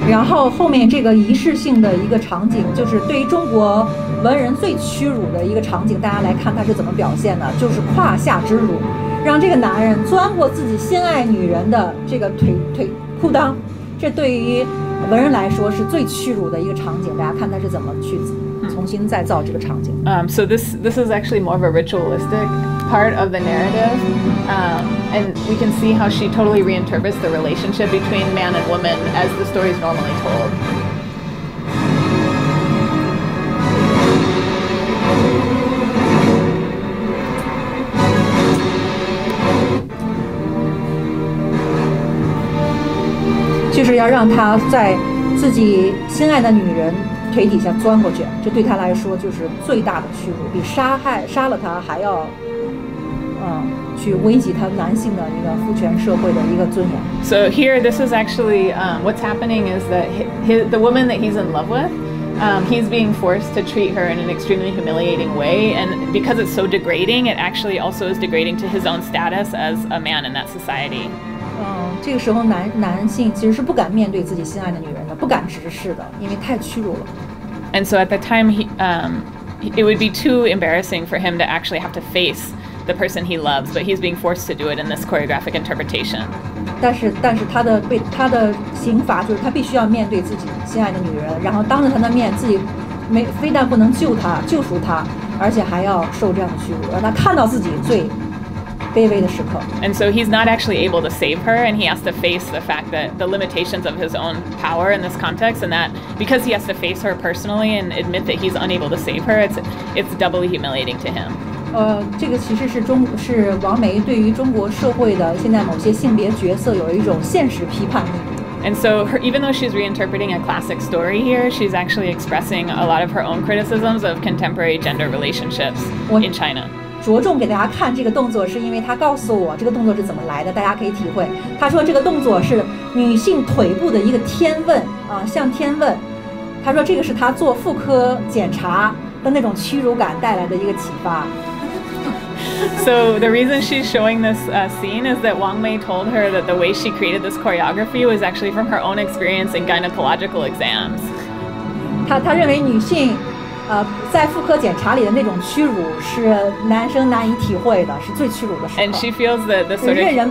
然后后面这个仪式性的一个场景，就是对于中国文人最屈辱的一个场景，大家来看它是怎么表现的，就是胯下之辱，让这个男人钻过自己心爱女人的这个腿裤裆，这对于文人来说是最屈辱的一个场景。大家看它是怎么去。 So this is actually more of a ritualistic part of the narrative, and we can see how she totally reinterprets the relationship between man and woman as the story is normally told. 就是要让他在自己心爱的女人。 腿底下钻过去，这对他来说就是最大的屈辱，比杀了他还要，去危及他男性的一个父权社会的一个尊严。So here, this is actually what's happening is that the woman that he's in love with, he's being forced to treat her in an extremely humiliating way, and because it's so degrading, it actually also is degrading to his own status as a man in that society. 这个时候男性其实是不敢面对自己心爱的女人的，不敢直视的，因为太屈辱了。And so at the time, it would be too embarrassing for him to actually have to face the person he loves, but he's being forced to do it in this choreographic interpretation. 但是他的刑罚就是他必须要面对自己心爱的女人，然后当着她的面自己非但不能救赎她，而且还要受这样的屈辱，让她看到自己最。 And so he's not actually able to save her, and he has to face the fact that the limitations of his own power in this context, and that because he has to face her personally and admit that he's unable to save her, it's doubly humiliating to him. 这个其实是王梅对于中国社会的现在某些性别角色有一种现实批判力。 And so, even though she's reinterpreting a classic story here, she's actually expressing a lot of her own criticisms of contemporary gender relationships in China. 着重给大家看这个动作，是因为他告诉我这个动作是怎么来的，大家可以体会。他说这个动作是女性腿部的一个天问啊，像天问。他说这个是他做妇科检查的那种屈辱感带来的一个启发。So the reason she's showing this scene is that Wang Mei told her that the way she created this choreography was actually from her own experience in gynecological exams. 他认为女性。 在妇科检查里的那种屈辱是男生难以体会的，是最屈辱的时刻。And she feels that the sort of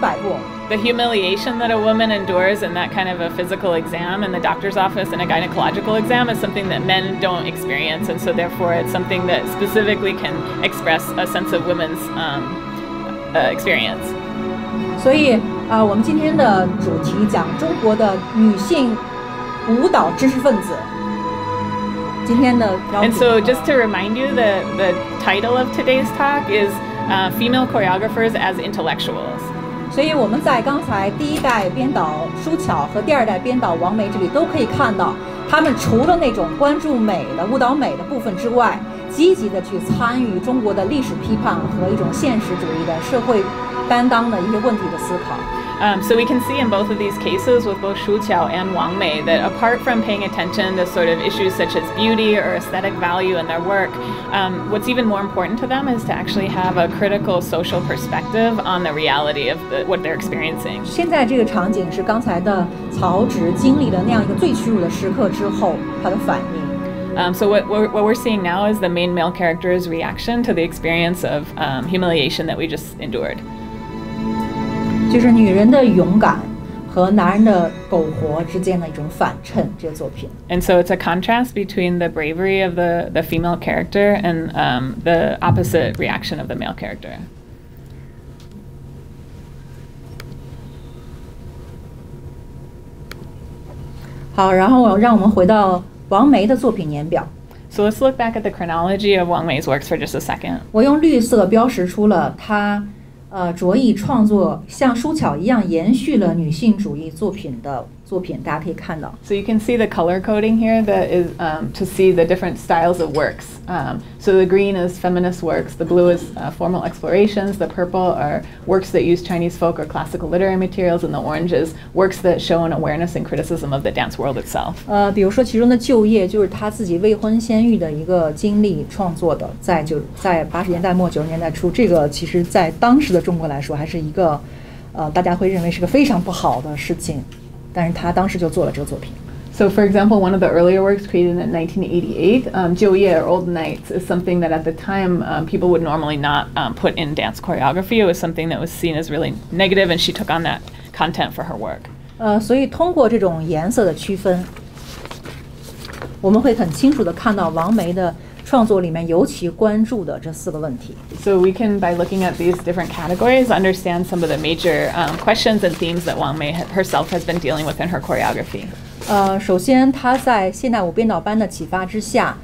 the humiliation that a woman endures in that kind of a physical exam in the doctor's office and a gynecological exam is something that men don't experience, and so therefore it's something that specifically can express a sense of women's experience. 所以我们今天的主题讲中国的女性舞蹈知识分子。 And so, just to remind you, the title of today's talk is "Female Choreographers as Intellectuals." 所以我们在刚才第一代编导舒巧和第二代编导王梅这里都可以看到，他们除了那种关注美的舞蹈美的部分之外，积极的去参与中国的历史批判和一种现实主义的社会担当的一些问题的思考。 So we can see in both of these cases with both Shu Qiao and Wang Mei that apart from paying attention to sort of issues such as beauty or aesthetic value in their work, what's even more important to them is to actually have a critical social perspective on the reality of what they're experiencing. 现在这个场景是刚才的曹植经历的那样一个最屈辱的时刻之后他的反应。So what we're seeing now is the main male character's reaction to the experience of humiliation that we just endured. 就是女人的勇敢和男人的苟活之间的一种反衬，这个作品。And so it's a contrast between the bravery of the female character and the opposite reaction of the male character. 好，然后让我们回到王梅的作品年表。 So let's look back at the chronology of Wang Mei's works for just a second. 我用绿色标识出了她着意创作像舒巧一样延续了女性主义作品的作品，大家可以看到。So you can see the color coding here that is to see the different styles of works. So the green is feminist works, the blue is formal explorations, the purple are works that use Chinese folk or classical literary materials, and the orange is works that show an awareness and criticism of the dance world itself. 比如说其中的就业就是他自己未婚先孕的一个经历创作的，在80年代末90年代初，这个其实在当时的中国来说还是一个大家会认为是个非常不好的事情。 但是他当时就做了这个作品。So for example, one of the earlier works created in 1988, "Jiuye" or "Old Nights" is something that at the time people would normally not put in dance choreography. It was something that was seen as really negative, and she took on that content for her work. 所以通过这种颜色的区分，我们会很清楚地看到王梅的。 创作里面尤其关注的这四个问题。So we can, by looking at these different categories, understand some of the major questions and themes that Wang Mei herself has been dealing with in her choreography. 首先，她在现代舞编导班的启发之下，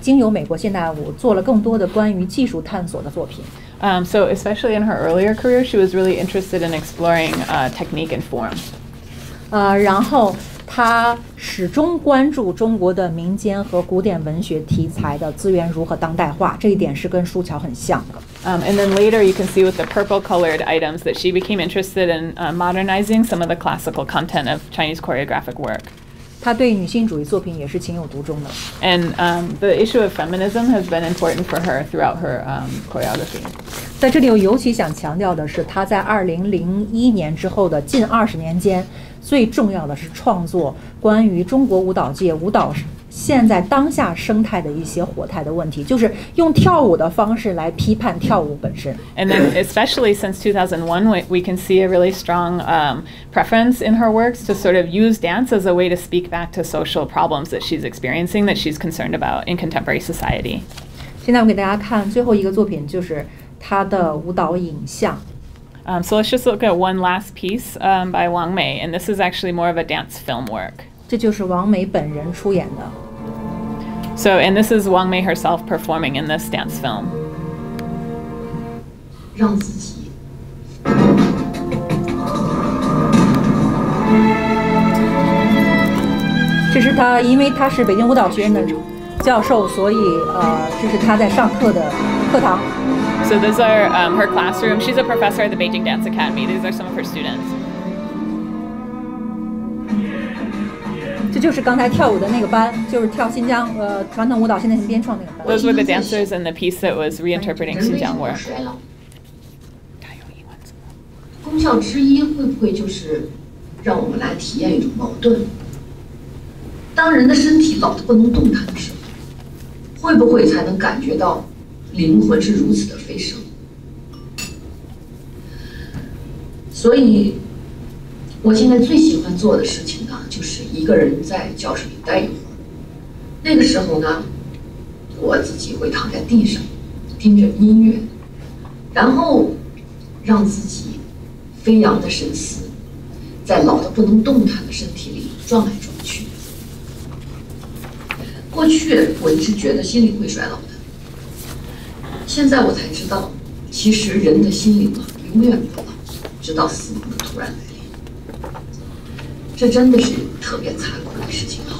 经由美国现代舞做了更多的关于技术探索的作品。So especially in her earlier career, she was really interested in exploring technique and form. 然后。 他始终关注中国的民间和古典文学题材的资源如何当代化，这一点是跟舒乔很像的。And then later you can see with the purple-colored items that she became interested in modernizing some of the classical content of Chinese choreographic work. 她对女性主义作品也是情有独钟的。And the issue of feminism has been important for her throughout her choreography. 在这里，我尤其想强调的是，她在2001年之后的近20年间。 最重要的是创作关于中国舞蹈界舞蹈现在当下生态的一些活态的问题，就是用跳舞的方式来批判跳舞本身。And then, especially since 2001, we can see a really strong preference in her works to sort of use dance as a way to speak back to social problems that she's experiencing, that she's concerned about in contemporary society. 现在我给大家看最后一个作品，就是她的舞蹈影像。 So let's just look at one last piece by Wang Mei, and this is actually more of a dance film work. 这就是王梅本人出演的。So, and this is Wang Mei herself performing in this dance film. 让自己。这是他，因为他是北京舞蹈学院的教授，所以这是他在上课的课堂。 So these are her classroom. She's a professor at the Beijing Dance Academy. These are some of her students. 这就是刚才跳舞的那个班，就是跳新疆传统舞蹈现代性编创那个班。Those were the dancers in the piece that was reinterpreting Xinjiang work. 功效之一会不会就是让我们来体验一种矛盾？当人的身体老得不能动弹的时候，会不会才能感觉到？ 灵魂是如此的飞升，所以我现在最喜欢做的事情呢，就是一个人在教室里待一会儿。那个时候呢，我自己会躺在地上，听着音乐，然后让自己飞扬的神思，在老得不能动弹的身体里转来转去。过去我一直觉得心灵会衰老的。 现在我才知道，其实人的心灵啊，永远不老，直到死亡的突然来临。这真的是特别残酷的事情啊！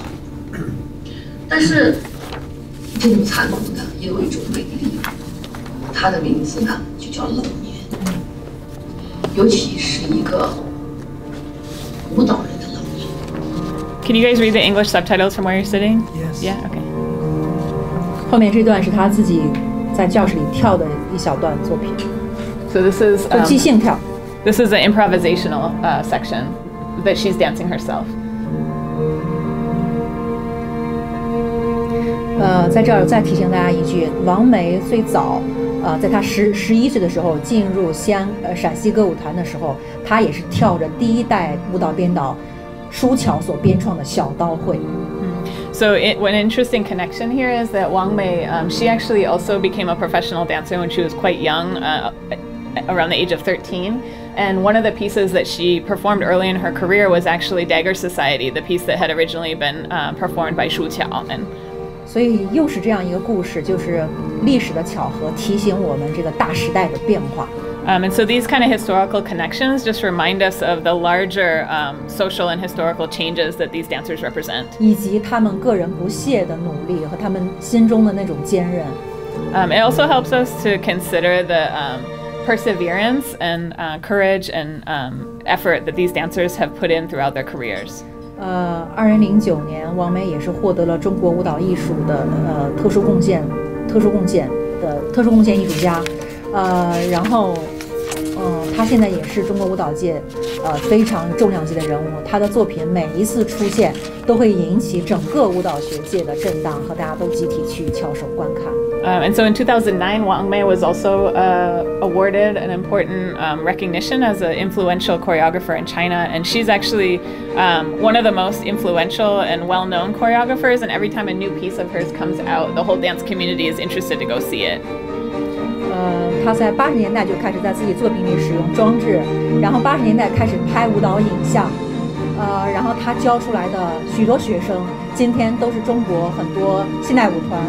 但是，这种残酷呢，也有一种美丽，它的名字呢就叫老年，尤其是一个舞蹈人的老年。Can you guys read the English subtitles from where you're sitting? Yes. Yeah. Okay. 后面这段是他自己。 在教室里跳的一小段作品。So this is 即兴跳。This is an improvisational section that she's dancing herself. 在这儿再提醒大家一句，王梅最早在她11岁的时候进入陕西歌舞团的时候，她也是跳着第一代舞蹈编导舒乔所编创的小刀会。 So an interesting connection here is that Wang Mei, she actually also became a professional dancer when she was quite young, around the age of 13. And one of the pieces that she performed early in her career was actually Dagger Society, the piece that had originally been performed by Shu Qiao. And 所以又是这样一个故事，就是历史的巧合提醒我们这个大时代的变化。And so these kind of historical connections just remind us of the larger social and historical changes that these dancers represent. 以及他们个人不懈的努力和他们心中的那种坚韧。It also helps us to consider the perseverance and courage and effort that these dancers have put in throughout their careers. 2009年，王梅也是获得了中国舞蹈艺术的特殊贡献艺术家。然后，他现在也是中国舞蹈界非常重量级的人物。他的作品每一次出现都会引起整个舞蹈学界的震荡，和大家都集体去翘首观看。And so in 2009, Wang Mei was also awarded an important recognition as an influential choreographer in China. And she's actually one of the most influential and well-known choreographers. And every time a new piece of hers comes out, the whole dance community is interested to go see it. 他在80年代就开始在自己作品里使用装置，然后80年代开始拍舞蹈影像。然后他教出来的许多学生，今天都是中国很多现代舞团、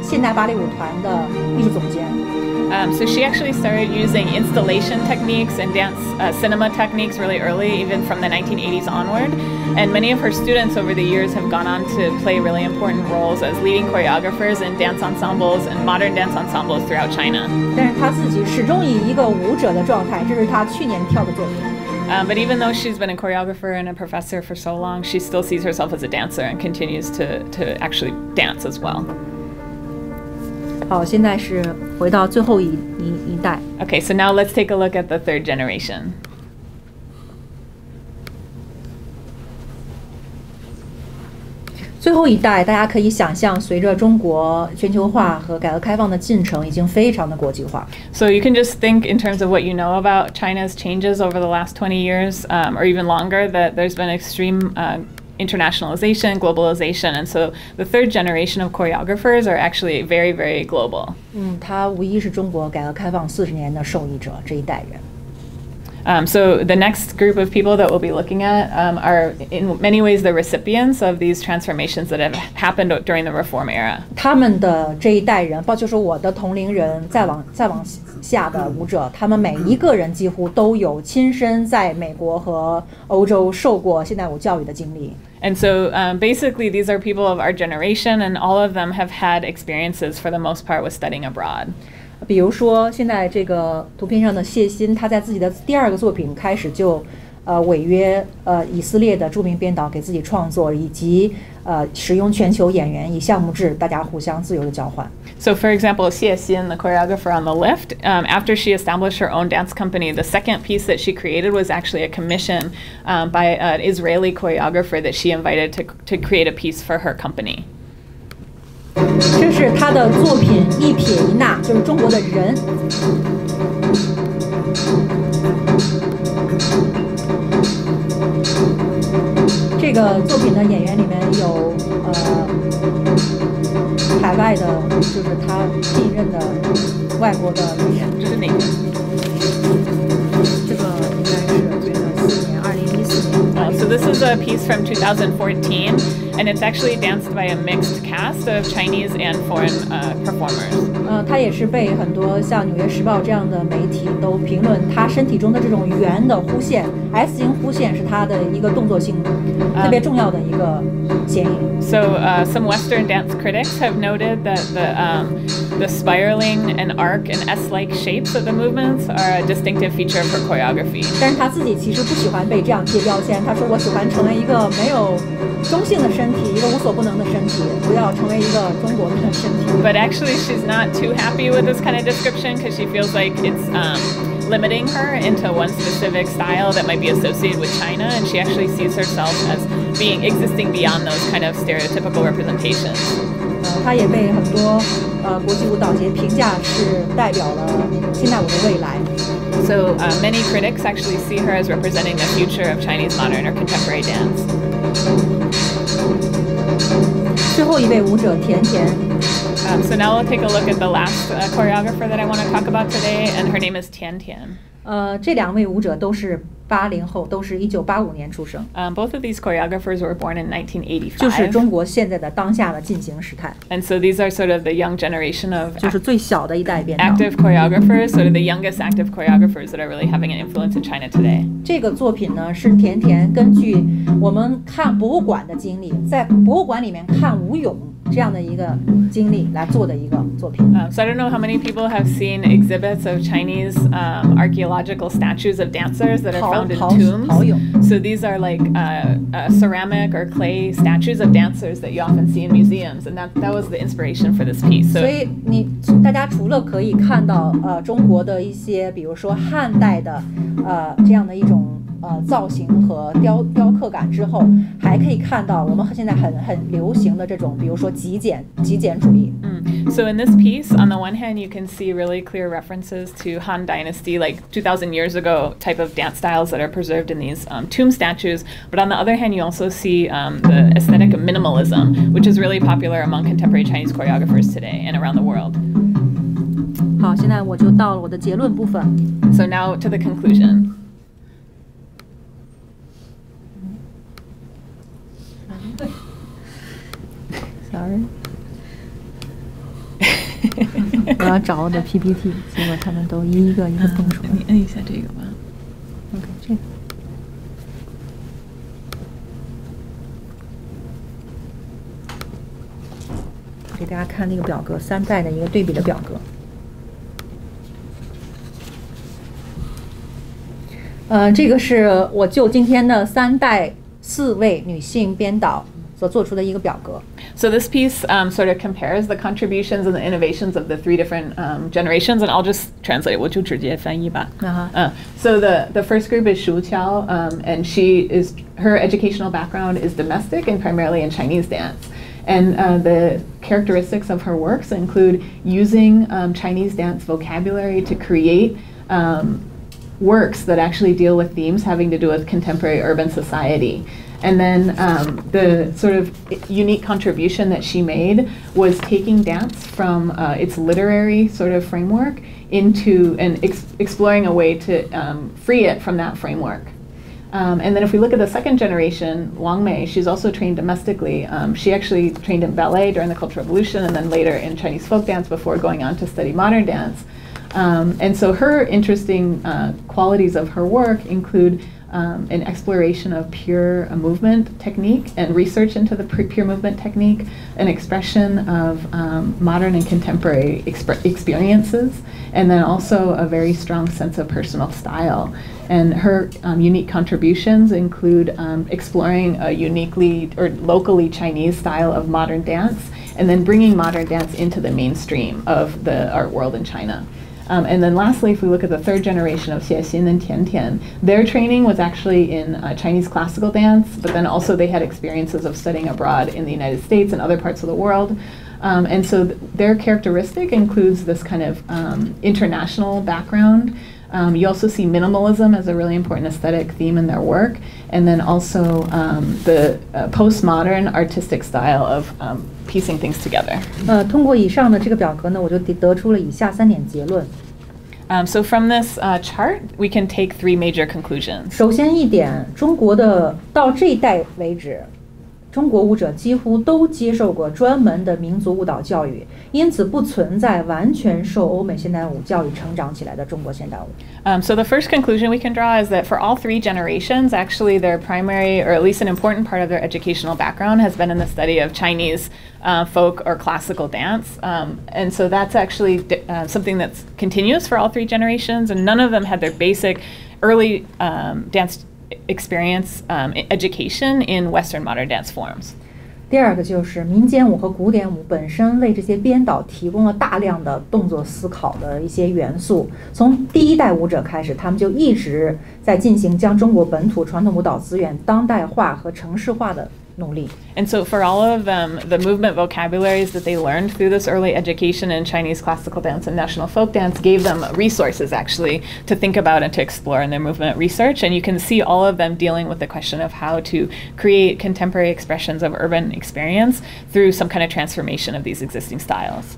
现代芭蕾舞团的艺术总监。So she actually started using installation techniques and dance cinema techniques really early, even from the 1980s onward. And many of her students over the years have gone on to play really important roles as leading choreographers in dance ensembles and modern dance ensembles throughout China. 但是她自己始终以一个舞者的状态，这是她去年跳的作品。But even though she's been a choreographer and a professor for so long, she still sees herself as a dancer and continues to actually dance as well. 好，现在是回到最后一代。Okay, so now let's take a look at the third generation. The last generation,大家可以想象，随着中国全球化和改革开放的进程，已经非常的国际化。So you can just think in terms of what you know about China's changes over the last 20 years, or even longer, that there's been extreme internationalization, globalization, and so the third generation of choreographers are actually very, very global. 他无疑是中国改革开放40年的受益者，这一代人。So the next group of people that we'll be looking at are in many ways the recipients of these transformations that have happened during the reform era. 他们的这一代人，就是我的同龄人，再往下的舞者，他们每一个人几乎都有亲身在美国和欧洲受过现代舞教育的经历。And so basically these are people of our generation, and all of them have had experiences for the most part with studying abroad. 比如说，现在这个图片上的谢欣，他在自己的第2个作品开始就，违约以色列的著名编导给自己创作，以及使用全球演员以项目制，大家互相自由的交换。So for example, Xie Xin, the choreographer on the left, after she established her own dance company, the second piece that she created was actually a commission by an Israeli choreographer that she invited to create a piece for her company. 这是他的作品《一撇一捺》，就是中国的人。这个作品的演员里面有海外的，就是他继任的外国的演员。这是哪个？这个应该是2014。So this is a piece from 2014. And it's actually danced by a mixed cast of Chinese and foreign performers. 他也是被很多像《纽约时报》这样的媒体都评论，他身体中的这种圆的弧线 ，S 型弧线是他的一个动作性特别重要的一个显影。So some Western dance critics have noted that the spiraling and arc and S-like shapes of the movements are a distinctive feature for choreography. 但是他自己其实不喜欢被这样贴标签，他说我喜欢成为一个没有中性的身体。 But actually, she's not too happy with this kind of description because she feels like it's limiting her into one specific style that might be associated with China, and she actually sees herself as being existing beyond those kind of stereotypical representations. 她也被很多国际舞蹈节评价是代表了现代舞的未来。 So many critics actually see her as representing the future of Chinese modern or contemporary dance. 最后一位舞者田田。So now we'll take a look at the last choreographer that I want to talk about today, and her name is Tian Tian. 这两位舞者都是80后，都是1985年出生。Both of these choreographers were born in 1985。就是中国现在的当下的进行时态。And so these are sort of the young generation of 就是最小的一代编导。Active choreographers, sort of the youngest active choreographers that are really having an influence in China today. 这个作品呢是田田根据我们看博物馆的经历，在博物馆里面看舞俑。 这样的一个经历来做的一个作品。So I don't know how many people have seen exhibits of Chinese archaeological statues of dancers that are found in tombs. So these are like ceramic or clay statues of dancers that you often see in museums, and that was the inspiration for this piece. 所以大家除了可以看到中国的一些，比如说汉代的这样的一种。 造型和雕刻感之后，还可以看到我们现在很流行的这种，比如说极简主义。So in this piece, on the one hand, you can see really clear references to Han Dynasty, like 2,000 years ago, type of dance styles that are preserved in these tomb statues. But on the other hand, you also see the aesthetic of minimalism, which is really popular among contemporary Chinese choreographers today and around the world. 好，现在我就到了我的结论部分。So now to the conclusion. 我要找我的 PPT， 结果他们都一个蹦出来。你摁一下这个吧。OK， 这个。给大家看那个表格，3代的一个对比的表格。这个是我就今天的3代4位女性编导。 So this piece sort of compares the contributions and the innovations of the 3 different generations, and I'll just translate. 我就直接翻译吧。So the first group is Shu Qiao, and her educational background is domestic and primarily in Chinese dance. And the characteristics of her works include using Chinese dance vocabulary to create works that actually deal with themes having to do with contemporary urban society. And then the sort of unique contribution that she made was taking dance from its literary sort of framework into and exploring a way to free it from that framework. And then if we look at the second generation, Wang Mei, she's also trained domestically. She actually trained in ballet during the Cultural Revolution and then later in Chinese folk dance before going on to study modern dance. And so her interesting qualities of her work include an exploration of pure movement technique and research into the pure movement technique, an expression of modern and contemporary experiences, and then also a very strong sense of personal style. And her unique contributions include exploring a uniquely or locally Chinese style of modern dance, and then bringing modern dance into the mainstream of the art world in China. And then lastly, if we look at the third generation of Xi'an and Tian Tian, their training was actually in Chinese classical dance, but then also they had experiences of studying abroad in the United States and other parts of the world. And so their characteristic includes this kind of international background. You also see minimalism as a really important aesthetic theme in their work, and then also the postmodern artistic style of piecing things together. 通过以上的这个表格呢，我就得出了以下3点结论。So from this chart, we can take 3 major conclusions. 首先一点，中国的到这一代为止。 中国舞者几乎都接受过专门的民族舞蹈教育，因此不存在完全受欧美现代舞教育成长起来的中国现代舞。So the first conclusion we can draw is that for all 3 generations, actually their primary, or at least an important part of their educational background, has been in the study of Chinese folk or classical dance, and so that's actually something that's continuous for all 3 generations, and none of them had their basic early dance. Experience education in Western modern dance forms. 第2个就是民间舞和古典舞本身为这些编导提供了大量的动作思考的一些元素。从第1代舞者开始，他们就一直在进行将中国本土传统舞蹈资源当代化和城市化的。 And so for all of them, the movement vocabularies that they learned through this early education in Chinese classical dance and national folk dance gave them resources actually to think about and to explore in their movement research. And you can see all of them dealing with the question of how to create contemporary expressions of urban experience through some kind of transformation of these existing styles.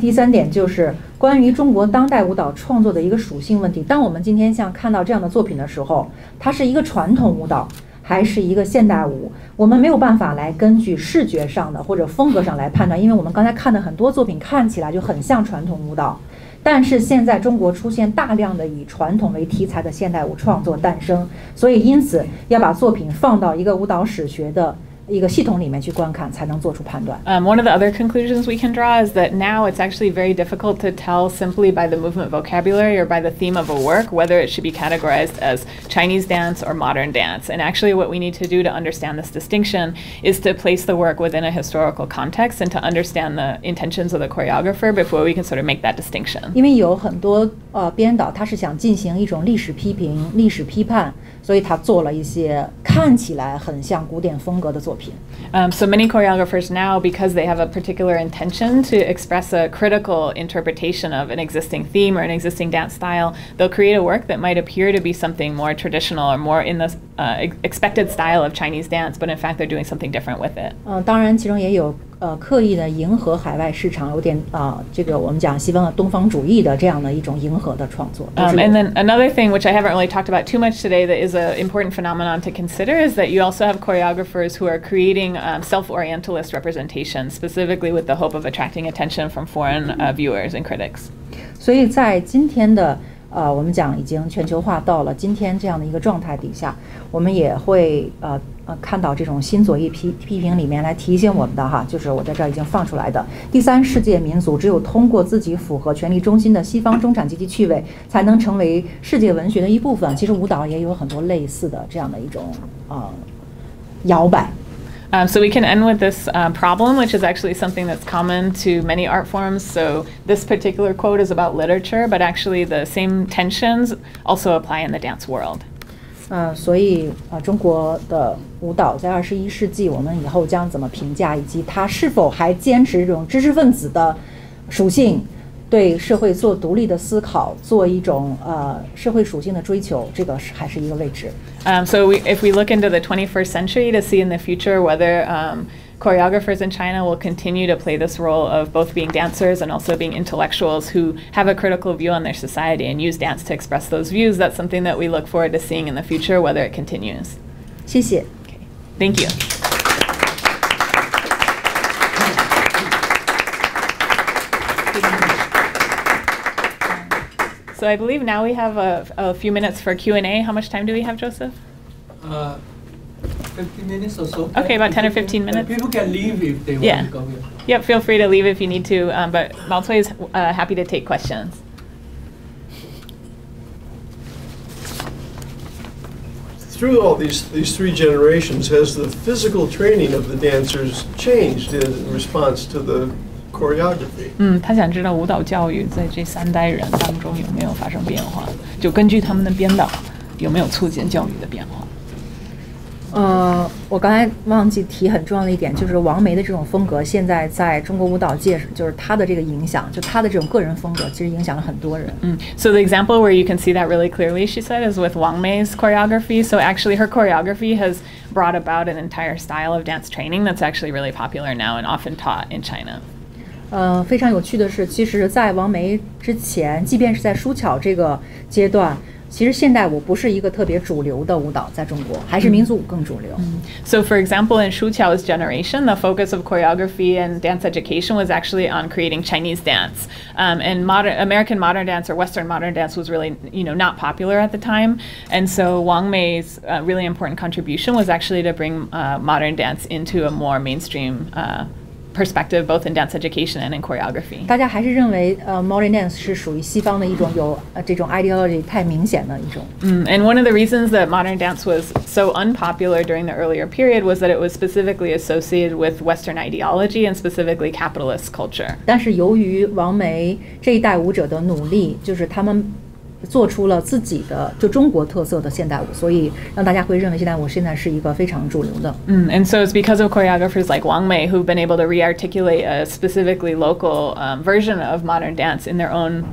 第三点就是关于中国当代舞蹈创作的一个属性问题。当我们今天像看到这样的作品的时候，它是一个传统舞蹈，还是一个现代舞？我们没有办法来根据视觉上的或者风格上来判断，因为我们刚才看的很多作品看起来就很像传统舞蹈。 但是现在中国出现大量的以传统为题材的现代舞创作诞生，所以因此要把作品放到一个舞蹈史学的一个系统里面去观看，才能做出判断。One of the other conclusions we can draw is that now it's actually very difficult to tell simply by the movement vocabulary or by the theme of a work whether it should be categorized as Chinese dance or modern dance. And actually what we need to do to understand this distinction is to place the work within a historical context and to understand the intentions of the choreographer before we can sort of make that distinction. 因为有很多编导他是想进行一种历史批评、历史批判，所以他做了一些看起来很像古典风格的作品。 So many choreographers now, because they have a particular intention to express a critical interpretation of an existing theme or an existing dance style, they'll create a work that might appear to be something more traditional or more in the expected style of Chinese dance, but in fact they're doing something different with it. 当然其中也有刻意的迎合海外市场，有点这个我们讲西方和东方主义的这样的一种迎合的创作。And then another thing which I haven't really talked about too much today that is an important phenomenon to consider is that you also have choreographers who are creating self-orientalist representation, specifically with the hope of attracting attention from foreign viewers and critics. 所以在今天的我们讲已经全球化到了今天这样的一个状态底下，我们也会看到这种新左翼批评里面来提醒我们的哈，就是我在这儿已经放出来的第三世界民族，只有通过自己符合权力中心的西方中产阶级趣味，才能成为世界文学的一部分。其实舞蹈也有很多类似的这样的一种摇摆。 So we can end with this problem, which is actually something that's common to many art forms. So this particular quote is about literature, but actually the same tensions also apply in the dance world. 所以中国的舞蹈在21世纪，我们以后将怎么评价，以及它是否还坚持这种知识分子的属性，对社会做独立的思考，做一种社会属性的追求，这个还是一个未知。So if we look into the 21st century to see in the future whether choreographers in China will continue to play this role of both being dancers and also being intellectuals who have a critical view on their society and use dance to express those views. That's something that we look forward to seeing in the future, whether it continues. 谢谢。Okay. Thank you. So I believe now we have a few minutes for Q&A. How much time do we have, Joseph? 15 minutes or so. Okay, about 10 or 15 minutes. People can leave if they want to go here. Yep, feel free to leave if you need to, but Mao Cui is happy to take questions. Through all these three generations, has the physical training of the dancers changed in response to the choreography? 他想知道舞蹈教育在这三代人当中有没有发生变化，就根据他们的编导有没有促进教育的变化。 我刚才忘记提很重要的一点，就是王梅的这种风格，现在在中国舞蹈界，就是她的这个影响，就她的这种个人风格，其实影响了很多人。So the example where you can see that really clearly, she said, is with Wang Mei's choreography. So actually, her choreography has brought about an entire style of dance training that's actually really popular now and often taught in China. 非常有趣的是，其实，在王梅之前，即便是在舒巧这个阶段。 其实现代舞不是一个特别主流的舞蹈，在中国还是民族舞更主流。So for example, in Shu Qiao's generation, the focus of choreography and dance education was actually on creating Chinese dance. And American modern dance or Western modern dance was really, not popular at the time. And so Wang Mei's really important contribution was actually to bring modern dance into a more mainstream perspective, both in dance education and in choreography. 大家还是认为modern dance 是属于西方的一种有这种 ideology 太明显的一种。And one of the reasons that modern dance was so unpopular during the earlier period was that it was specifically associated with Western ideology and specifically capitalist culture. 但是由于王梅这一代舞者的努力，就是他们。 做出了自己的就中国特色的现代舞，所以让大家会认为现代舞现在是一个非常主流的。And so it's because of choreographers like Wang Mei who've been able to rearticulate a specifically local version of modern dance in their own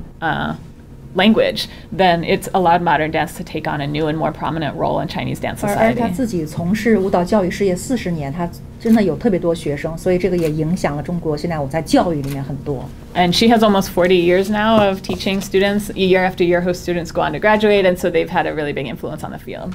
language, then it's allowed modern dance to take on a new and more prominent role in Chinese dance society. 而他自己从事舞蹈教育事业40年，他真的有特别多学生，所以这个也影响了中国现在我在教育里面很多。And she has almost 40 years now of teaching students. Year after year, her students go on to graduate, and so they've had a really big influence on the field.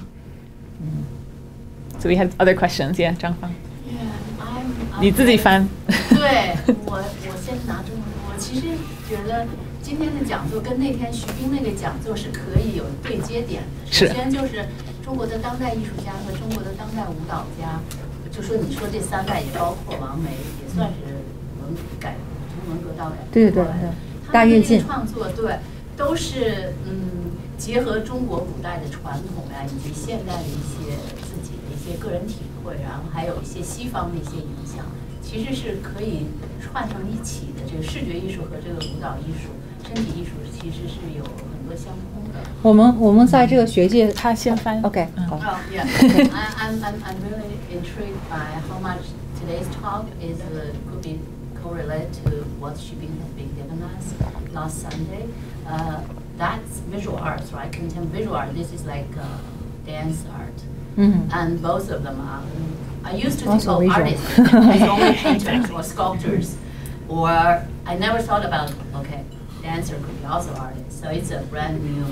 So we had other questions. Yeah, Zhang Fang. Yeah, I'm. 你自己翻。对，我先拿中文。我其实觉得。 今天的讲座跟那天徐冰那个讲座是可以有对接点的。首先就是中国的当代艺术家和中国的当代舞蹈家，就说你说这三代也包括王梅，也算是文改从文革到改革。对对对，大跃进创作对，都是结合中国古代的传统呀，以及现代的一些自己的一些个人体会，然后还有一些西方的一些影响，其实是可以串成一起的。这个视觉艺术和这个舞蹈艺术。 身体艺术其实是有很多相通的。我们在这个学界，他先翻。OK， 好。Oh yeah, I'm really intrigued by how much today's talk is could be correlated to what Xu Bing has been given us last Sunday. That's visual arts, right? Contemporary visual art. This is like dance art. And both of them are. I used to think of artists as only painters or sculptors, or I never thought about okay. Dancer could be also artist, so it's a brand new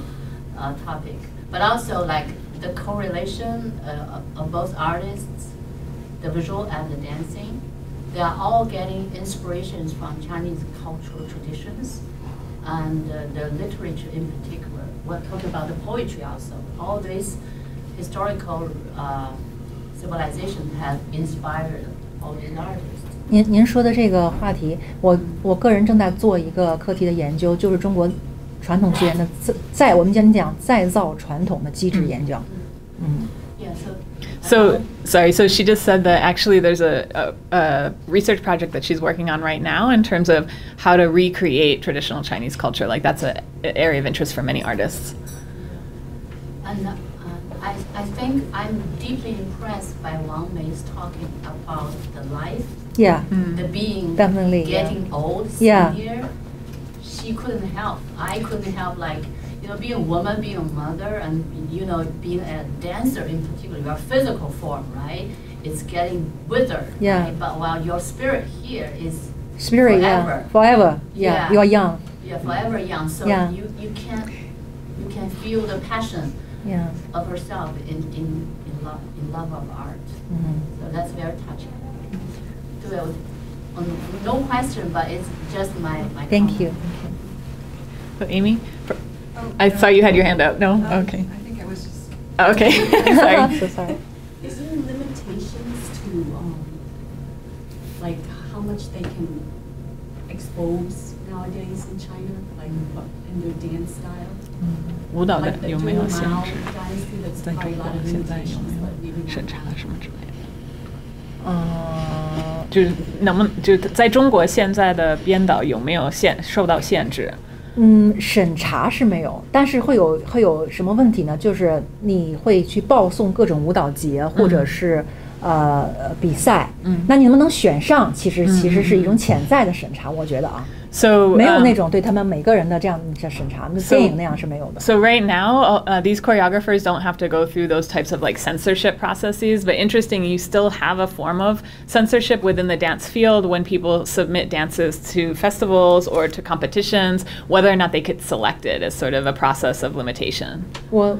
topic. But also like the correlation of both artists, the visual and the dancing, they are all getting inspirations from Chinese cultural traditions and the literature in particular. We're talking about the poetry also. All these historical civilizations have inspired all these artists. 您说的这个话题，我个人正在做一个课题的研究，就是中国传统学员的在我们讲再造传统的机制研究。So she just said that actually there's a research project that she's working on right now in terms of how to recreate traditional Chinese culture. Like that's an area of interest for many artists. And I think I'm deeply impressed by Wang Mei's talking about the life. Yeah, the being definitely getting old. Senior, she couldn't help. I couldn't help. Like being a woman, being a mother, and being a dancer in particular. Your physical form, right? It's getting withered. Yeah. Right? But while your spirit here is spirit, forever. Yeah, forever. Yeah. You are young. Yeah, forever young. So you can feel the passion. Yeah. Of herself in love of art. So that's very touching. No question, but it's just my Thank you. So Amy, I saw you had your hand up. No? Okay. I think I was just... Okay. Sorry. I'm so sorry. Is there limitations to, like, how much they can expose nowadays in China, like, in their dance style? 舞蹈的有没有限制？在中国现在有没有审查什么之类的？就是在中国现在的编导有没有受到限制？审查是没有，但是会有什么问题呢？就是你会去报送各种舞蹈节或者是比赛，那你能不能选上？其实是一种潜在的审查，我觉得啊。 So, 没有那种对他们每个人的这样的审查，电影那样是没有的。So right now, these choreographers don't have to go through those types of like censorship processes. But interesting, you still have a form of censorship within the dance field when people submit dances to festivals or to competitions. Whether or not they get selected is sort of a process of limitation. 我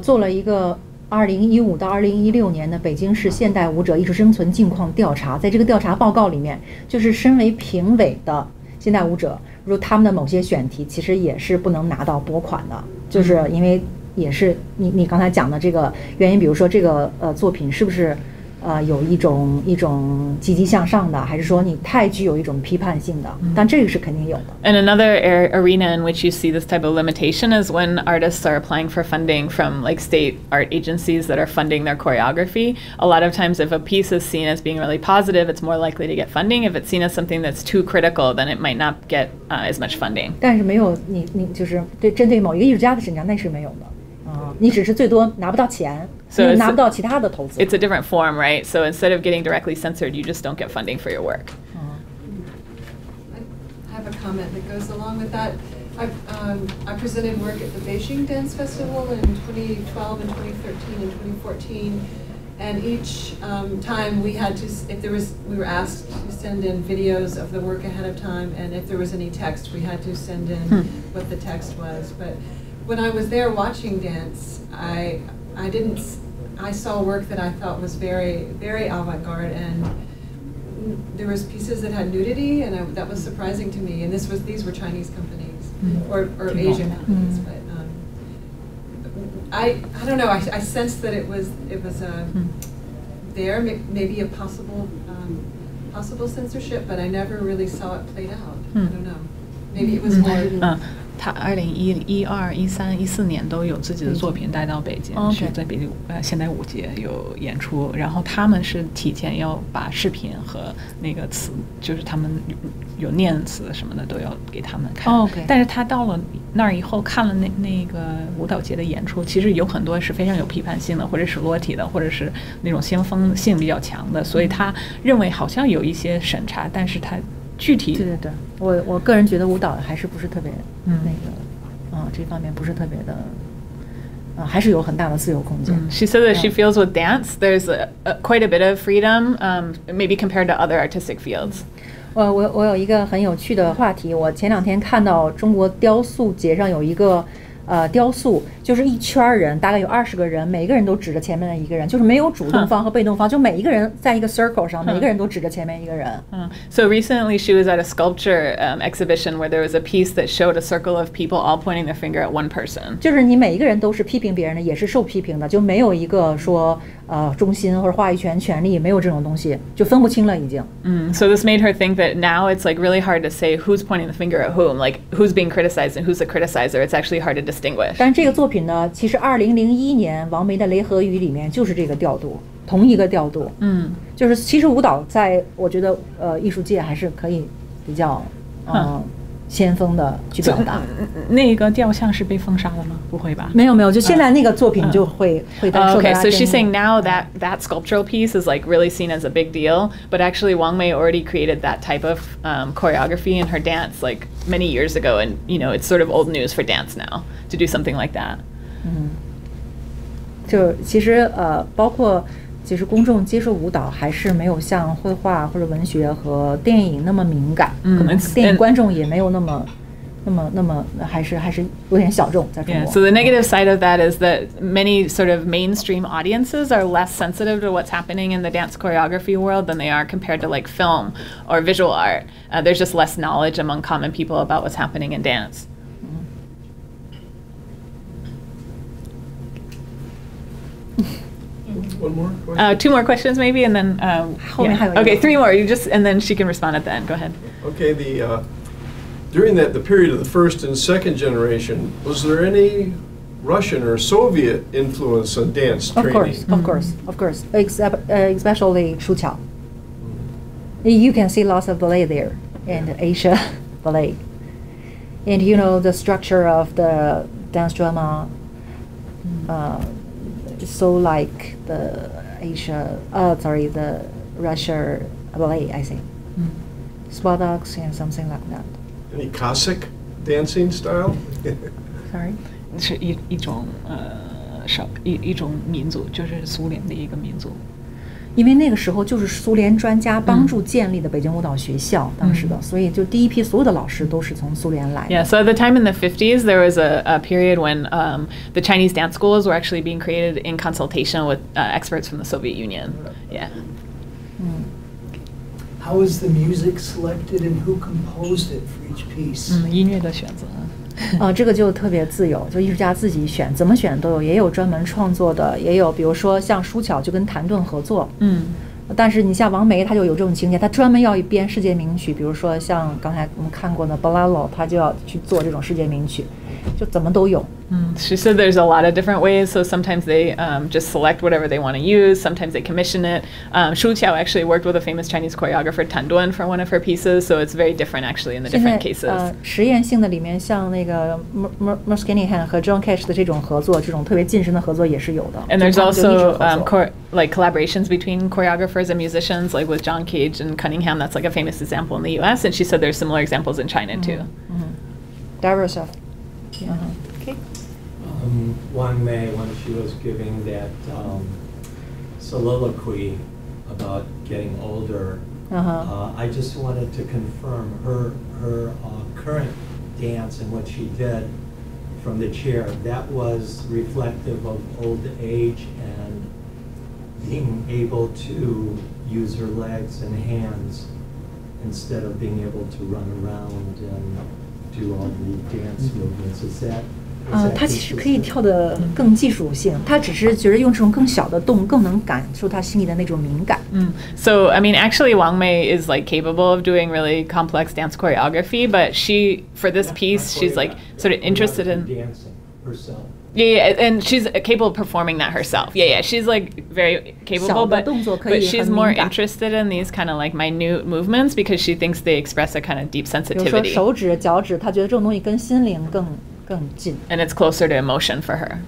做了一个2015到2016年的北京市现代舞者艺术生存境况调查，在这个调查报告里面，就是身为评委的。 现代舞者，如他们的某些选题，其实也是不能拿到拨款的，就是因为也是你刚才讲的这个原因，比如说这个作品是不是有一种积极向上的，还是说你太具有一种批判性的？但这个是肯定有的。And another arena in which you see this type of limitation is when artists are applying for funding from like state art agencies that are funding their choreography. A lot of times, if a piece is seen as being really positive, it's more likely to get funding. If it's seen as something that's too critical, then it might not get as much funding. 但是没有你就是对针对某一个艺术家的审查，那是没有的。 你只是最多拿不到钱，拿不到其他的投资。It's a different form, right? So instead of getting directly censored, you just don't get funding for your work. I have a comment that goes along with that. I presented work at the Beijing Dance Festival in 2012 and 2013 and 2014. And each time we had to, we were asked to send in videos of the work ahead of time, and if there was any text, we had to send in what the text was. But when I was there watching dance, I saw work that I thought was very, very avant-garde, and there was pieces that had nudity, and that was surprising to me. And these were Chinese companies, or Asian companies, but. I don't know, I sensed that it was maybe a possible possible censorship, but I never really saw it played out. I don't know. Maybe it was more 他2011、2013、2014都有自己的作品带到北京，是在北京现代舞节有演出。然后他们是提前要把视频和那个词，就是他们有念词什么的都要给他们看。但是他到了那儿以后，看了那个舞蹈节的演出，其实有很多是非常有批判性的，或者是裸体的，或者是那种先锋性比较强的，所以他认为好像有一些审查，但是他。具体对对对，我个人觉得舞蹈还是不是特别那个，这方面不是特别的，还是有很大的自由空间。She said that she feels with dance there's quite a bit of freedom, maybe compared to other artistic fields. 我有一个很有趣的话题，我前两天看到中国雕塑节上有一个。雕塑就是一圈人，大概有20个人，每一个人都指着前面的一个人，就是没有主动方和被动方，就每一个人在一个 circle 上，每一个人都指着前面一个人。So recently she was at a sculpture exhibition where there was a piece that showed a circle of people all pointing their finger at one person. 就是你每一个人都是批评别人的，也是受批评的，就没有一个说中心或者话语权、权利，没有这种东西，就分不清了已经。So this made her think that now it's like really hard to say who's pointing the finger at whom, like who's being criticized and who's the criticizer. It's actually hard to distinguish. 但这个作品呢，其实2001年王梅的《雷和雨》里面就是这个调度，同一个调度。就是其实舞蹈在我觉得艺术界还是可以比较先锋的去表达。那个雕像是被封杀了吗？不会吧？没有没有，就现在那个作品就会大家受到。Okay, so she's saying now that sculptural piece is like really seen as a big deal, but actually Wang Mei already created that type of choreography in her dance like many years ago, and you know it's sort of old news for dance now to do something like that. 就其实包括。其实公众接受舞蹈还是没有像绘画或者文学和电影那么敏感，可能电影观众也没有那么还是有点小众在中国。So the negative side of that is that many sort of mainstream audiences are less sensitive to what's happening in the dance choreography world than they are compared to like film or visual art. There's just less knowledge among common people about what's happening in dance. One more? Two more questions maybe, and then okay, three more. You just and then she can respond at the end. Go ahead. Okay. The during the period of the first and second generation, was there any Russian or Soviet influence on dance training? Of course. Especially Shu Qiao. You can see lots of ballet there in Asia ballet, and you know the structure of the dance drama. So like the Russia ballet, I think, swadoks and something like that. Any Cossack dancing style? Sorry. 是一种一种民族，就是苏联的一个民族。因为那个时候就是苏联专家帮助建立的北京舞蹈学校，当时的，所以就第一批所有的老师都是从苏联来的。Yeah, so at the time in the 50s, there was a period when the Chinese dance schools were actually being created in consultation with experts from the Soviet Union. Yeah. How was the music selected and who composed it for each piece? 音乐的选择。这个就特别自由，就艺术家自己选，怎么选都有，也有专门创作的，也有比如说像舒巧就跟谭盾合作，但是你像王梅，他就有这种情节，他专门要一编世界名曲，比如说像刚才我们看过的 Bolero， 他就要去做这种世界名曲，就怎么都有。She said there's a lot of different ways, so sometimes they just select whatever they want to use, sometimes they commission it. Shu Qiao actually worked with a famous Chinese choreographer, Tian Tian, for one of her pieces, so it's very different actually in the different cases. 实验性的里面，像那个 Merskinihan 和 John Cash 的这种合作，这种特别近身的合作也是有的。And there's also like collaborations between choreographers and musicians, like with John Cage and Cunningham, that's like a famous example in the US, and she said there's similar examples in China too. diverse of. Yeah. Okay. Wang Mei, when she was giving that soliloquy about getting older, I just wanted to confirm her current dance and what she did from the chair, that was reflective of old age and being able to use her legs and hands instead of being able to run around and do all the dance movements. Is that? 她其实可以跳得更技术性，她只是觉得用这种更小的动更能感受她心里的那种敏感。So I mean, actually, Wang Mei is like capable of doing really complex dance choreography, but she, for this piece, she's like sort of interested in dancing herself. Yeah, and she's capable of performing that herself. Yeah, she's like very capable, but she's more interested in these kind of like minute movements because she thinks they express a kind of deep sensitivity. 比如说手指、脚趾，她觉得这种东西跟心灵更。 And it's closer to emotion for her.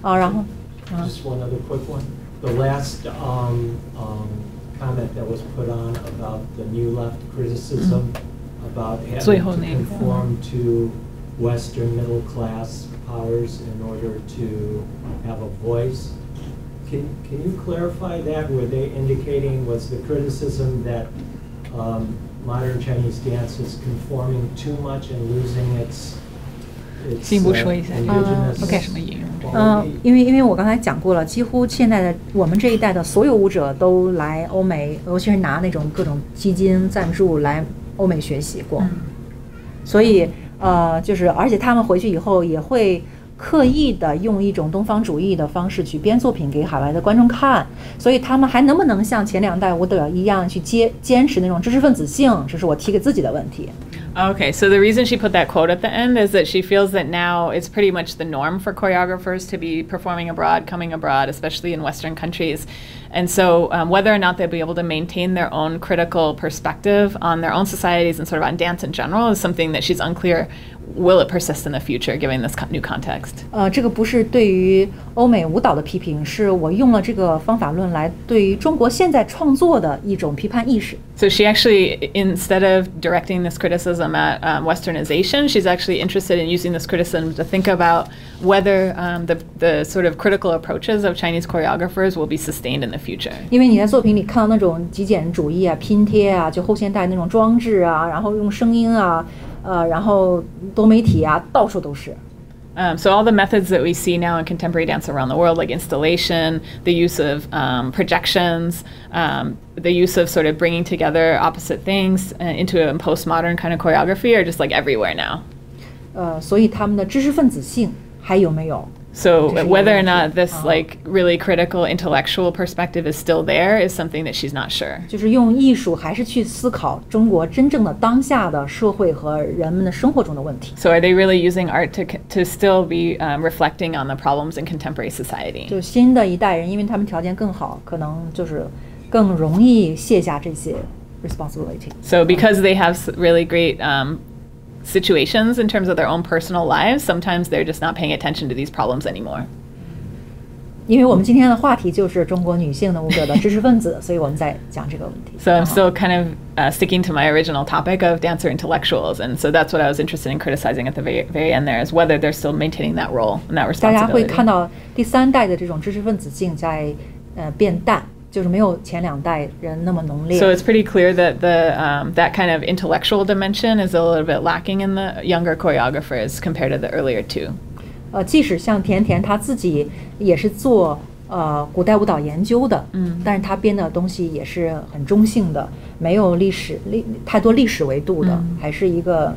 Just one other quick one. The last comment that was put on about the new left criticism about having to conform to Western middle class powers in order to have a voice. Can you clarify that? Were they indicating, was the criticism that modern Chinese dance is conforming too much and losing its 进一步说一下，OK， 什么引用？因为我刚才讲过了，几乎现在的我们这一代的所有舞者都来欧美，尤其是拿那种各种基金赞助来欧美学习过，所以就是而且他们回去以后也会刻意的用一种东方主义的方式去编作品给海外的观众看，所以他们还能不能像前两代舞者一样去坚持那种知识分子性，这是我提给自己的问题。 Okay, so the reason she put that quote at the end is that she feels that now it's pretty much the norm for choreographers to be performing abroad, coming abroad, especially in Western countries. And so whether or not they'll be able to maintain their own critical perspective on their own societies and sort of on dance in general is something that she's unclear. Will it persist in the future, given this new context? 这个不是对于欧美舞蹈的批评，是我用了这个方法论来对于中国现在创作的一种批判意识。So she actually, instead of directing this criticism at Westernization, she's actually interested in using this criticism to think about whether the sort of critical approaches of Chinese choreographers will be sustained in the future. 因为你在作品里看到那种极简主义啊、拼贴啊，就后现代那种装置啊，然后用声音啊。 然后多媒体啊，到处都是。So all the methods that we see now in contemporary dance around the world, like installation, the use of projections, the use of sort of bringing together opposite things into a postmodern kind of choreography, are just like everywhere now. 所以他们的知识分子性还有没有？ So whether or not this like really critical intellectual perspective is still there is something that she's not sure. 就是用艺术还是去思考中国真正的当下的社会和人们的生活中的问题。So are they really using art to still be reflecting on the problems in contemporary society? 就新的一代人，因为他们条件更好，可能就是更容易卸下这些 responsibility. So because they have really great situations in terms of their own personal lives, sometimes they're just not paying attention to these problems anymore. 因为我们今天的话题就是中国女性的舞者的知识分子，所以我们在讲这个问题。So I'm still kind of sticking to my original topic of dancer intellectuals, and so that's what I was interested in criticizing at the very end there is whether they're still maintaining that role and that responsibility. 大家会看到第三代的这种知识分子性在变淡。 就是没有前两代人那么浓烈。So it's pretty clear that that kind of intellectual dimension is a little bit lacking in the younger choreographers compared to the earlier two. 即使像田田她自己也是做古代舞蹈研究的，但是她编的东西也是很中性的，没有太多历史维度的，还是一个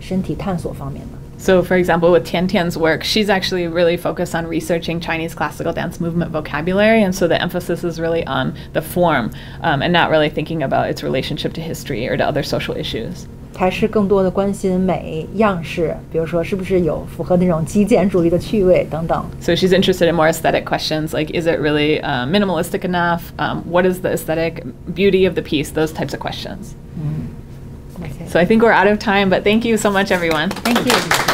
身体探索方面的。 So, for example, with Tian Tian's work, she's actually really focused on researching Chinese classical dance movement vocabulary, and so the emphasis is really on the form and not really thinking about its relationship to history or to other social issues. 还是更多的关心美样式，比如说是不是有符合那种极简主义的趣味等等。So she's interested in more aesthetic questions, like is it really minimalistic enough? What is the aesthetic beauty of the piece? Those types of questions. So I think we're out of time, but thank you so much, everyone. Thank you.